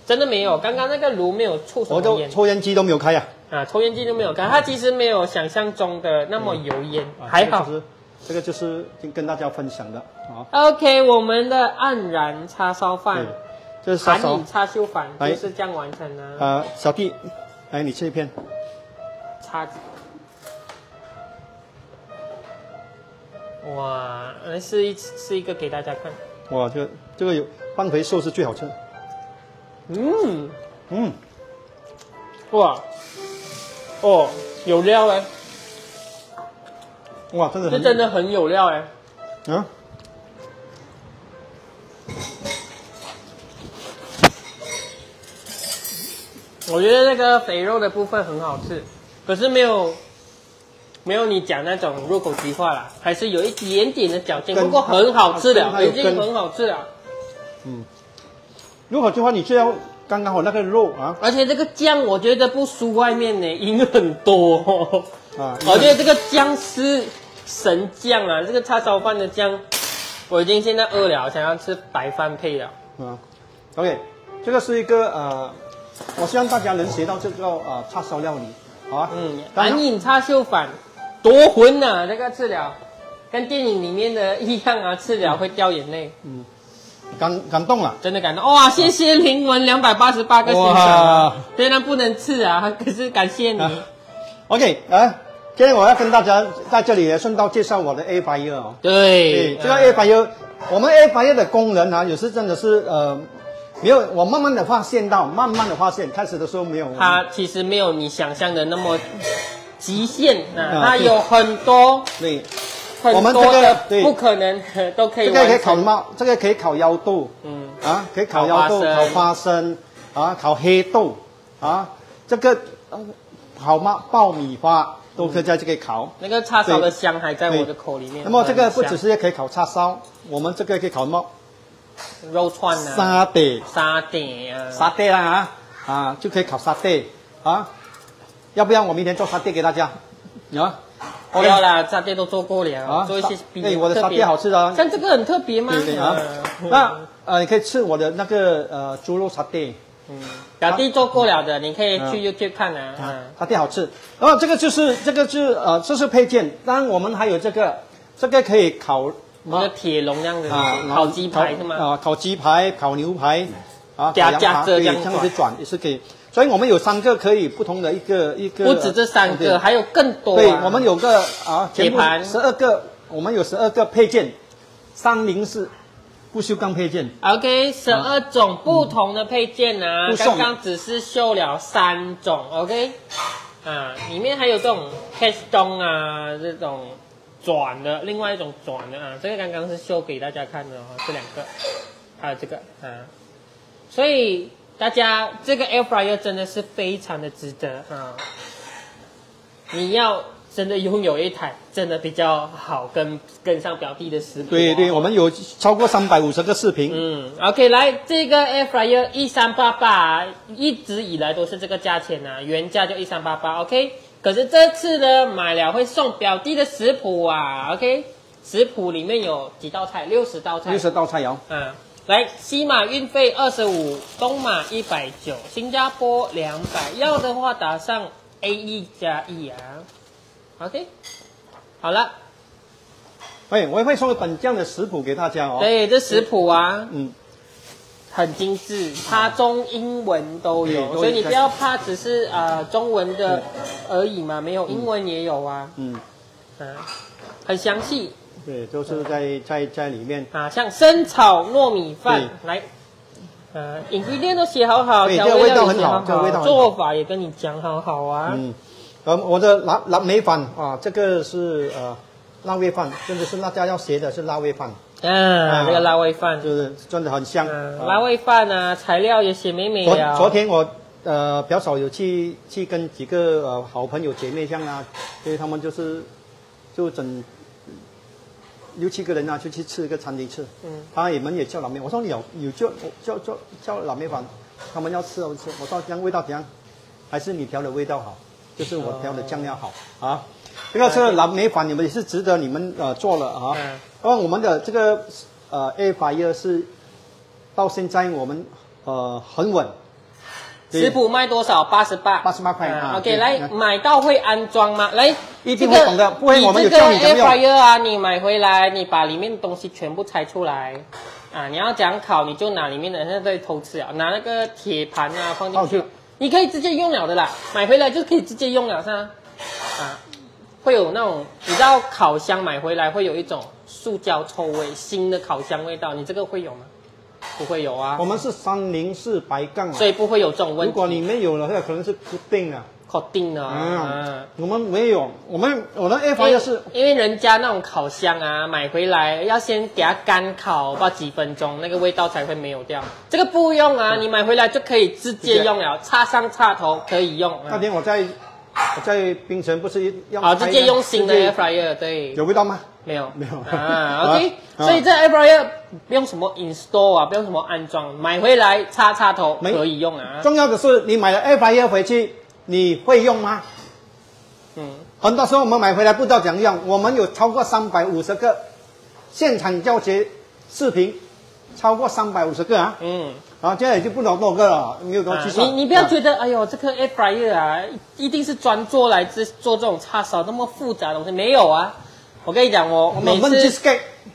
真的没有，刚刚那个炉没有触手烟，抽烟机都没有开呀、啊！啊，抽烟机都没有开，它其实没有想象中的那么油烟，嗯啊、还好、这个就是。这个就是跟大家分享的啊。OK， 我们的黯然叉烧饭，这是韩饮叉烧饭，就是这样完成的。啊、呃，小弟，来你吃一片。叉子。哇，来试一试一个给大家看。哇，这个这个有半肥瘦是最好吃的。 嗯嗯，哇哦，有料哎！哇，真的是真的很有料哎！啊！我觉得那个肥肉的部分很好吃，可是没有没有你讲那种入口即化啦，还是有一点点的嚼劲，不过很好吃的，已经很好吃了。嗯。 如果的话，你就要刚刚好那个肉啊，而且这个酱我觉得不输外面呢，赢很多、哦、啊！我觉得这个酱是神酱啊，这个叉烧饭的酱，我已经现在饿了，想要吃白饭配了。啊 ，OK， 这个是一个呃，我希望大家能学到这个呃叉烧料理，好啊。嗯，韩饮叉烧饭多荤呐、啊，这个吃了跟电影里面的一样啊，吃了会掉眼泪。嗯。 感感动了，真的感动哇！谢谢灵文两百八十八个欣赏，虽然不能吃啊，可是感谢你。啊、OK， 啊，今天我要跟大家在这里也顺道介绍我的 Air Fryer 哦。对，这个 Air Fryer， 我们 Air Fryer 的功能啊，有时真的是呃，没有我慢慢的发现到，慢慢的发现，开始的时候没有。它其实没有你想象的那么极限啊，它有很多。对。对 我们这个不可能都可以，这个可以烤猫，这个可以烤腰豆，嗯啊，可以烤腰豆、烤花生啊、烤黑豆啊，这个烤猫爆米花都可以在这里烤。那个叉烧的香还在我的口里面。那么这个不只是可以烤叉烧，我们这个可以烤猫肉串啊、沙爹、沙爹啊、沙爹啦啊啊，就可以烤沙爹啊。要不要我明天做沙爹给大家？啊？ 不要啦，沙爹都做过了啊，做一些比对我的沙爹好吃的啊，像这个很特别吗？对对啊，那呃，你可以吃我的那个呃猪肉沙爹，嗯，表弟做过了的，你可以去 YouTube 看啊，嗯，沙爹好吃。然后这个就是这个是呃，这是配件，当然我们还有这个，这个可以烤那个铁笼样的啊，烤鸡排是吗？啊，烤鸡排、烤牛排啊，加加这样子转也是可以。 所以我们有三个可以不同的一个一个，不止这三个，还有更多。对，我们有个啊，铁盘十二个，我们有十二个配件，三零四不锈钢配件。OK， 十二种不同的配件啊，刚刚只是秀了三种。OK， 啊，里面还有这种 catch 灯啊，这种转的，另外一种转的啊，这个刚刚是秀给大家看的哦，这两个，还有这个啊，所以。 大家这个 air fryer 真的是非常的值得啊！你要真的拥有一台，真的比较好跟跟上表弟的食谱、哦。对对，我们有超过三百五十个视频。嗯 ，OK， 来这个 air fryer 一三八八，一直以来都是这个价钱啊，原价就一三八八 ，OK。可是这次呢，买了会送表弟的食谱啊 ，OK。食谱里面有几道菜，六十道菜。六十道菜肴。嗯。 来，西马运费二十五，东马一百九，新加坡两百。要的话打上 A E 加 E 啊。OK， 好了。哎，我也会送本酱的食谱给大家哦。对，这食谱啊，嗯，很精致，它中英文都有，所以你不要怕只是呃中文的而已嘛，没有英文也有啊。嗯，嗯，很详细。对，都是在在在里面啊，像生炒糯米饭来，呃 ingredient 都写好好，调味料写好好，做法也跟你讲好好啊。嗯，呃，我的辣辣梅饭啊，这个是呃辣味饭，真的是大家要学的是辣味饭。 嗯，这个辣味饭就是真的很香。辣味饭啊，材料也写美美了。昨天我呃表嫂有去去跟几个呃好朋友姐妹像啊，所以他们就是就整六七个人啊，就去吃一个餐厅吃。嗯，他也们也叫辣妹，我说你有有叫叫叫叫辣妹饭，他们要吃我吃，我说这样味道怎样？还是你调的味道好，就是我调的酱料好啊。 这个是蓝莓饭，你们也是值得你们呃做了啊。嗯。那我们的这个呃 air fryer 是到现在我们呃很稳。食谱卖多少？八十八。八十八块啊。OK， 来买到会安装吗？来，一定会懂的，不会我们有教你怎么用。air fryer 啊，你买回来，你把里面的东西全部拆出来啊。你要讲烤，你就拿里面的，现在偷吃啊，拿那个铁盘啊放进去，你可以直接用了的啦，买回来就可以直接用了噻。啊。 会有那种，你知道烤箱买回来会有一种塑胶臭味，新的烤箱味道，你这个会有吗？不会有啊。我们是三零四白杠、啊，所以不会有这种问题。如果你没有的话，可能是固定的。固定的啊。嗯、我们没有，我们我的 air fryer 是因为人家那种烤箱啊，买回来要先给它干烤，不知道几分钟，那个味道才会没有掉。这个不用啊，你买回来就可以直接用了，插上插头可以用。嗯、那天我在。 我在槟城不是要好直接用新的 air fryer 对，有味道吗？没有，没有啊。OK， 所以这 air fryer 不用什么 install 啊，不用什么安装，买回来插插头可以用啊。重要的是你买了 air fryer 回去，你会用吗？嗯，很多时候我们买回来不知道怎样用，我们有超过三百五十个现场教学视频，超过三百五十个啊。嗯。 啊，现在已经不老多个了，没有多技术。你你不要觉得，哎呦，这个 air fryer 啊，一定是专做来做做这种叉烧那么复杂的东西，没有啊。我跟你讲，我每次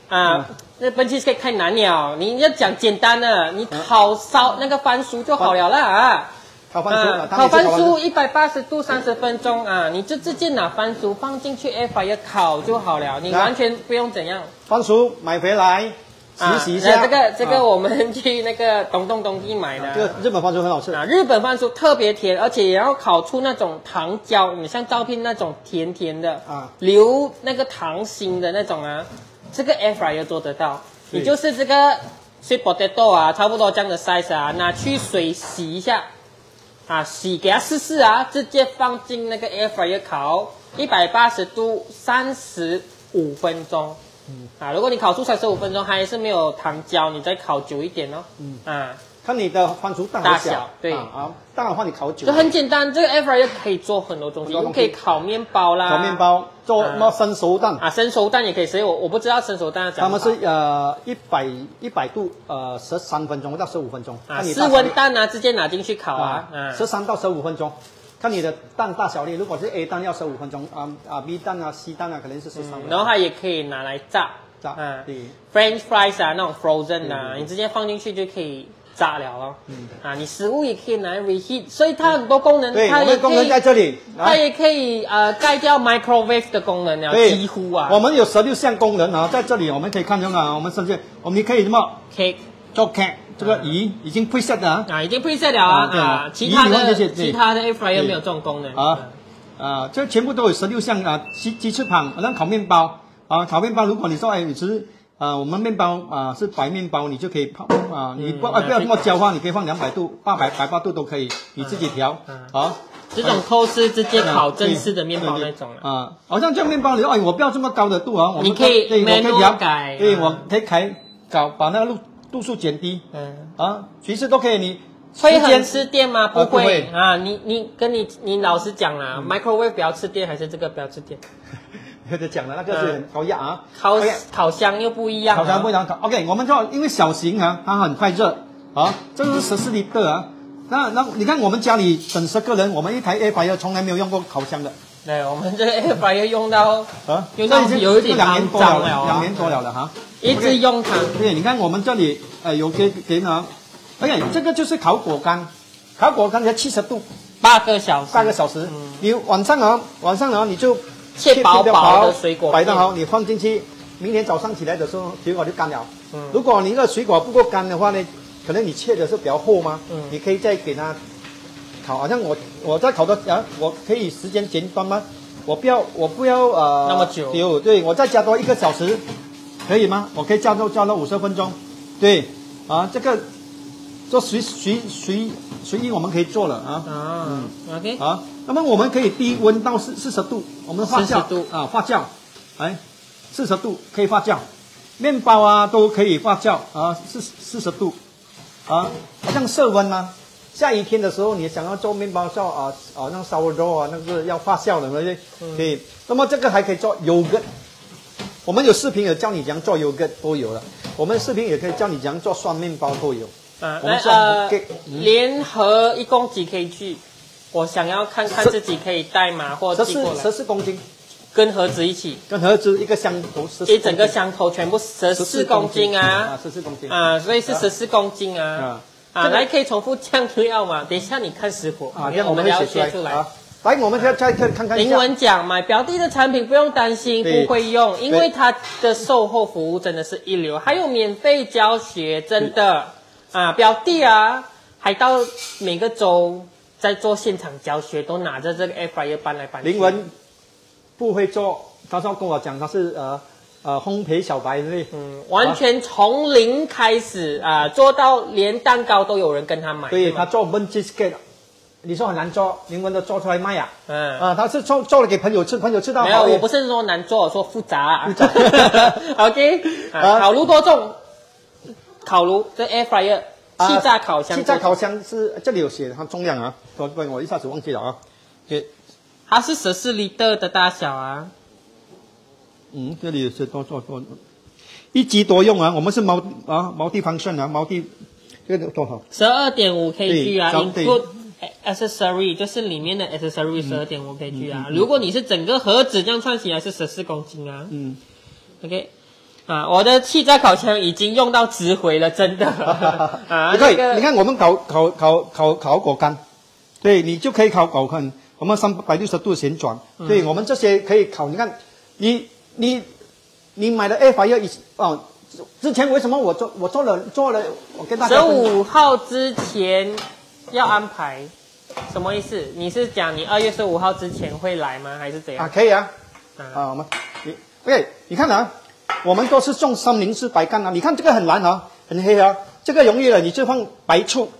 啊，那 b u n cheesecake 太难了，你要讲简单的，你烤烧那个番薯就好了啦啊。烤番薯，烤番薯一百八十度三十分钟啊，你就直接拿番薯放进去 air fryer 烤就好了，你完全不用怎样。番薯买回来。 啊，这个这个我们去那个东东东地买的，这个日本番薯很好吃啊，日本番薯特别甜，而且也要烤出那种糖胶，你像照片那种甜甜的啊，留那个糖心的那种啊，这个 air fryer 做得到，你就是这个 sweet potato 啊，差不多这样的 size 啊，拿去水洗一下，啊，洗给它试试啊，直接放进那个 air fryer 烤一百八十度三十五分钟。 嗯、啊，如果你烤出三十五分钟还是没有糖胶，你再烤久一点哦。嗯啊，看你的番薯大小，大小对啊，大的话你烤久。就很简单，这个 air fryer 可以做很多东西，我们可以烤面包啦，烤面包做什么生熟蛋啊，生熟蛋也可以。所以我我不知道生熟蛋怎么。他们是呃一百一百度呃十三分钟到十五分钟啊，室温蛋啊直接拿进去烤啊，十三、啊、到十五分钟。 看你的蛋大小粒，如果是 A 蛋要十五分钟，啊啊 B 蛋啊 C 蛋啊，可能是十三分钟。然后它也可以拿来炸，炸，嗯，对 ，French fries 啊那种 frozen 啊，你直接放进去就可以炸了哦。嗯，啊，你食物也可以拿来 reheat， 所以它很多功能，它也功能在这里，它也可以呃盖掉 microwave 的功能了，几乎啊。我们有十六项功能啊，在这里我们可以看到啊，我们甚至我们可以什么 cake 做 cake。 这个已已经 preset 了啊，已经 preset 了啊，其他的其他的 air fryer 没有这种功能啊啊，这全部都有十六项啊，鸡鸡翅膀，那烤面包啊，烤面包，如果你说哎你吃啊，我们面包啊是白面包，你就可以泡啊，你不啊不要那么焦化，你可以放两百度、八百、百八度都可以，你自己调啊。这种透是直接烤正式的面包那种啊，好像这面包你说哎我不要这么高的度啊，你可以对我可以调改，对我可以改搞把那个路。 度数减低，嗯啊，随时都可以。你会很吃电吗？不会啊。你你跟你你老实讲啦 ，microwave 不要吃电，还是这个不要吃电？有的讲了，那个是很高压啊。烤烤箱又不一样，烤箱不一样。OK， 我们知道，因为小型啊，它很快热啊。这个是十四立特啊。那那你看我们家里整十个人，我们一台 air fryer 从来没有用过烤箱的。对，我们这个 air fryer 用到啊，用到有一点肮脏了，两年多了了哈。 一直用它。对，你看我们这里，呃，有给给呢， OK， 这个就是烤果干，烤果干要七十度，八个小时，八个小时。嗯、你晚上哦，晚上哦，你就切薄薄的水果，摆到好，你放进去。明天早上起来的时候，水果就干了。嗯、如果你的水果不够干的话呢，可能你切的是比较厚嘛，嗯、你可以再给它烤。好像我我在烤的啊，我可以时间简短吗？我不要我不要呃那么久，有对我再加多一个小时，可以吗？我可以加多加到五十分钟，对啊这个。 做随随随随意我们可以做了啊，啊、嗯、，OK， 好，那么我们可以低温到四四十度，我们发酵啊发酵，哎，四十度可以发酵，面包啊都可以发酵啊，四四十度，啊，好像室温啊，下雨天的时候你想要做面包做啊啊那烧肉啊那个要发酵的对不对？嗯、那么这个还可以做油根。 我们有视频有教你怎样做 yogurt 都有了，我们视频也可以教你怎样做酸面包都有。啊、我们做、呃嗯、联合一共几 K G？ 我想要看看自己可以带吗？或寄过来。十四公斤，跟盒子一起。跟盒子一个箱头十四。一整个箱头全部十四公斤啊！十四公斤啊，所以是十四公斤啊！啊，来可以重复酱料嘛？等一下你看食谱啊，我们要写出来。啊 来，我们再再看看一下。林文讲买表弟的产品不用担心不会用，因为他的售后服务真的是一流，还有免费教学，真的啊，表弟啊，还到每个州在做现场教学，都拿着这个 air fryer 搬来搬去。林文不会做，他说跟我讲他是呃呃烘焙小白对，嗯，完全从零开始啊，做到连蛋糕都有人跟他买。对，他做 moon cheesecake。 你说很难做，林文都做出来卖呀、啊。嗯啊，他是做做了给朋友吃，朋友吃到没有？我不是说难做，我说复杂、啊。OK， 啊，烤炉多重？烤炉这 air fryer 气炸烤箱。气炸烤箱是这里有写它重量啊，我我一下子忘记了啊。对，它是十四 liter 的大小啊。嗯，这里是多多多，一机多用啊。我们是毛啊毛地方顺啊毛地，这个多少？ 十二点五 K G 啊 ，input。 accessory 就是里面的 accessory 十二点五 K G 啊，嗯嗯嗯、如果你是整个盒子这样串起来是十四公斤啊。嗯 ，OK， 啊，我的气炸烤箱已经用到值回了，真的。啊，你看，那个、你看我们烤烤烤烤烤果干，对你就可以烤果干，我们三百六十度旋转，嗯、对我们这些可以烤。你看，你你你买的 air fryer 哦，之前为什么我做我做了做了，我跟大家十五号之前。 要安排，什么意思？你是讲你二月十五号之前会来吗？还是怎样？啊，可以啊。啊，啊我们你 ，OK， 你看啊，我们都是种三明治白干啊。你看这个很蓝啊，很黑啊，这个容易了，你就放白醋、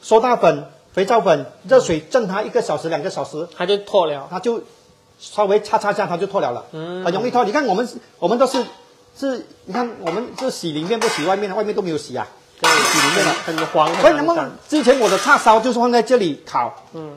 苏打粉、肥皂粉、热水蒸它一个小时、两个小时，它就脱了，它就稍微擦擦下，它就脱了了。嗯，很容易脱。你看我们，我们都是是，你看我们是洗里面不洗外面，外面都没有洗啊。 对，里面很黄。所以那么之前我的叉烧就是放在这里烤，嗯，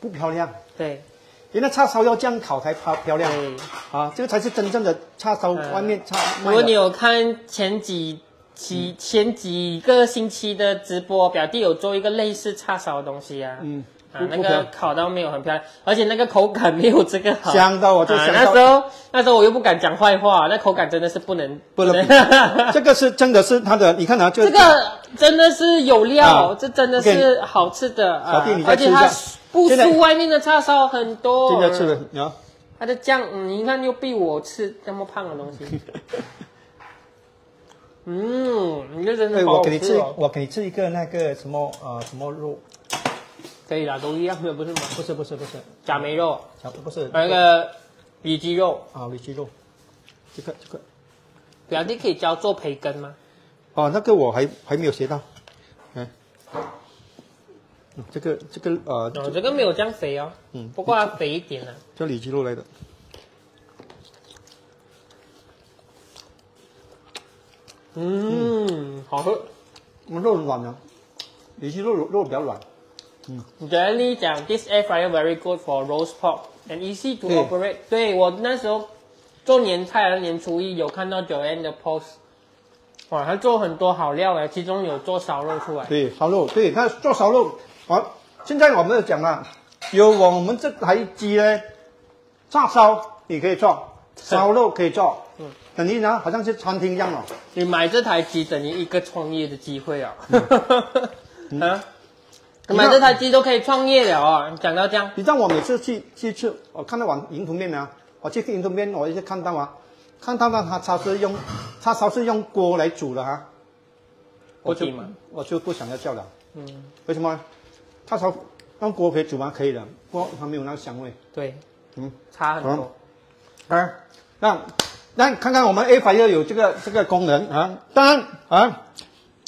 不漂亮。对，因为叉烧要这样烤才漂漂亮。对，啊，这个才是真正的叉烧，外面叉。如果你有看前几期、前几个星期的直播，表弟有做一个类似叉烧的东西啊，嗯，啊，那个烤到没有很漂亮，而且那个口感没有这个好。香到我就想到。那时候，那时候我又不敢讲坏话，那口感真的是不能不能。这个是真的是它的，你看啊，这个。 真的是有料，这真的是好吃的，而且它不输外面的叉烧很多。现在吃了，它的酱，嗯，你看又逼我吃那么胖的东西。嗯，你这真的好吃。我给你吃，我给你吃一个那个什么呃什么肉，可以啦，都一样的不是吗？不是不是不是，假梅肉，不是那个里脊肉啊，里脊肉，这个这个，表弟可以教做培根吗？ 哦，那个我还还没有学到，嗯，这个这个呃，哦，这个没有这样肥哦，嗯，不过它肥一点了、啊，叫里脊肉来的，嗯，嗯好喝，肉软啊，里脊肉肉比较软，嗯。Jenny 讲 ，This air fryer very good for roast pork and easy to operate 对。对我那时候做年菜，年初一有看到 Joanne 的 post。 哇，他做很多好料哎，其中有做烧肉出来。对，烧肉，对，他做烧肉。啊，现在我们讲了，有我们这台机呢，叉烧你可以做，烧肉可以做，嗯，等于呢好像是餐厅一样哦。你买这台机等于一个创业的机会啊。嗯嗯，啊，买这台机都可以创业了啊！讲到这样，你知道我每次去去吃，我看到往云吞面啊，我去云吞面，我就看到啊，看到那他超市用，他超市用锅来煮了啊，我就我就不想要叫了。嗯，为什么？他炒用锅可以煮吗？可以的，锅它没有那个香味。对，嗯，差很多。嗯，啊，那。 那看看我们 Air Fryer 有这个这个功能啊，当然啊，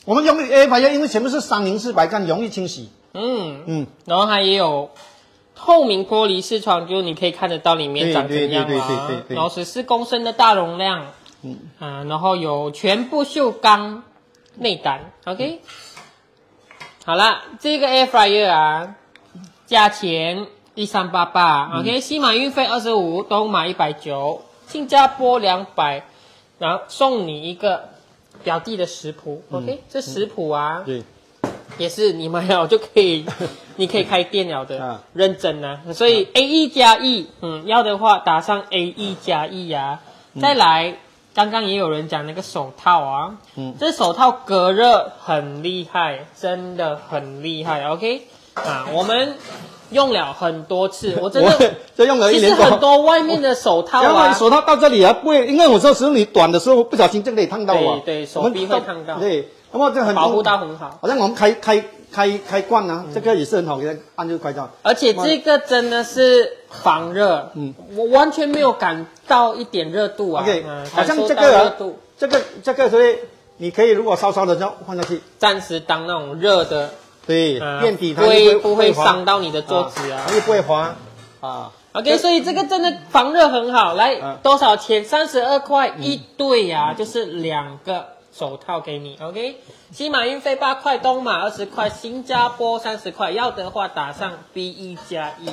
我们用 Air Fryer 因为全部是三零四百干，容易清洗。嗯嗯，然后它也有透明玻璃视窗，就是你可以看得到里面长怎样啊。然后十四公升的大容量，嗯啊，然后有全部锈钢内胆。OK， 好了，这个 Air Fryer 啊，价钱一三八八 OK， 西马运费二十五，东马一百九十。 新加坡两百，然后送你一个表弟的食谱、嗯、，OK？ 这食谱啊，嗯、也是你买了就可以，你可以开店了的，啊、认真啊！所以 A E 加 E， 嗯，要的话打上 A E 加 E 啊。嗯、再来，刚刚也有人讲那个手套啊，嗯，这手套隔热很厉害，真的很厉害 ，OK？ 啊，我们。 用了很多次，我真的，这用了一年多。其实很多外面的手套啊，手套到这里啊，不会，因为我说时候你短的时候不小心就可以烫到啊，对，手臂会烫到。对，那么这很保护到很好。好像我们开开开开罐啊，这个也是很好，给它按就开到。而且这个真的是防热，嗯，我完全没有感到一点热度啊。OK， 好像这个这个这个所以你可以如果稍稍的就换下去，暂时当那种热的。 对，垫底它会不会伤到你的桌子啊？它又不会滑啊。OK， 所以这个真的防热很好。来，多少钱？三十二块一对呀，就是两个手套给你。OK， 西马运费八块，东马二十块，新加坡三十块。要的话打上 B E 加 E。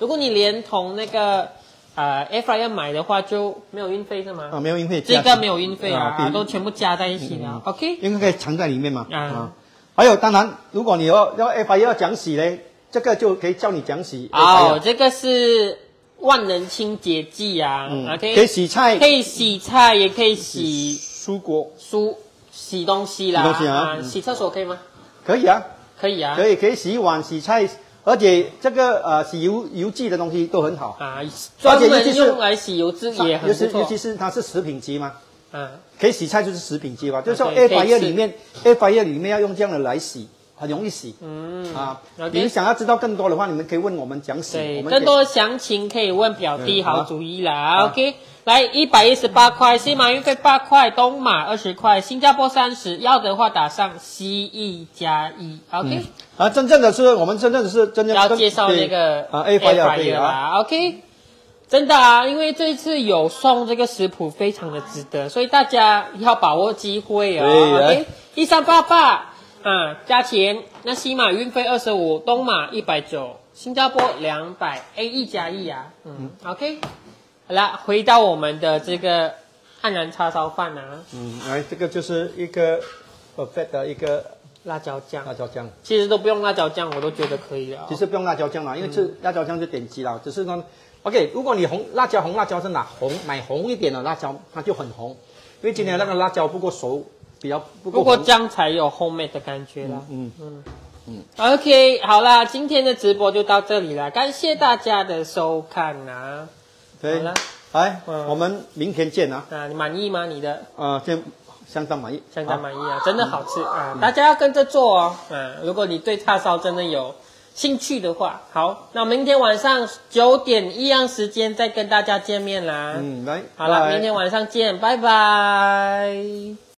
如果你连同那个呃 Air Fryer 买的话，就没有运费是吗？啊，没有运费，这个没有运费啊，都全部加在一起的。OK， 因为可以藏在里面嘛。啊。 还有，当然，如果你要要 Air Fryer 要讲洗嘞，这个就可以教你讲洗。哦，这个是万能清洁剂啊，嗯、可以可以洗菜，可以洗菜，也可以洗蔬果、蔬洗东西啦。洗东西啊，啊嗯、洗厕所可以吗？可以啊，可以啊，可以可以洗碗、洗菜，而且这个呃洗油油渍的东西都很好啊，专门用来洗油渍也很不错。尤其是尤其是它是食品级嘛。 嗯，可以洗菜就是食品机吧，就是说 Air Fryer 里面 Air Fryer 里面要用这样的来洗，很容易洗。嗯啊，你们想要知道更多的话，你们可以问我们讲洗。更多详情可以问表弟好主意啦。OK， 来一百一十八块，西马运费八块，东马二十块，新加坡三十。要的话打上 C E 加一。OK， 啊，真正的是我们真正的是真正要介绍那个啊 Air Fryer 啊。OK。 真的啊，因为这一次有送这个食谱，非常的值得，所以大家要把握机会啊、哦。一三八八啊，加钱。那西马运费二十五，东马一百九十，新加坡两百 ，A E 加 E 啊。嗯, 嗯 ，OK。好了，回到我们的这个黯然叉烧饭啊。嗯，来，这个就是一个 perfect 的一个辣椒酱。辣椒酱，其实都不用辣椒酱，我都觉得可以了、哦。其实不用辣椒酱啦，因为吃辣椒酱就点击啦，只是呢。 OK， 如果你红辣椒红辣椒是哪红买红一点的辣椒，它就很红，因为今天那个辣椒不够熟，比较不够。不过这样才有 homemade 的感觉啦。嗯嗯嗯。嗯 OK， 好啦，今天的直播就到这里啦，感谢大家的收看啊。对，好了，来，嗯、我们明天见啊。啊，你满意吗？你的？啊、呃，这相当满意，相当满意啊，啊真的好吃啊！嗯、大家要跟着做哦。嗯、啊，如果你对叉烧真的有。 兴趣的话，好，那明天晚上九点一样时间再跟大家见面啦。嗯，来，好了，明天晚上见，拜拜。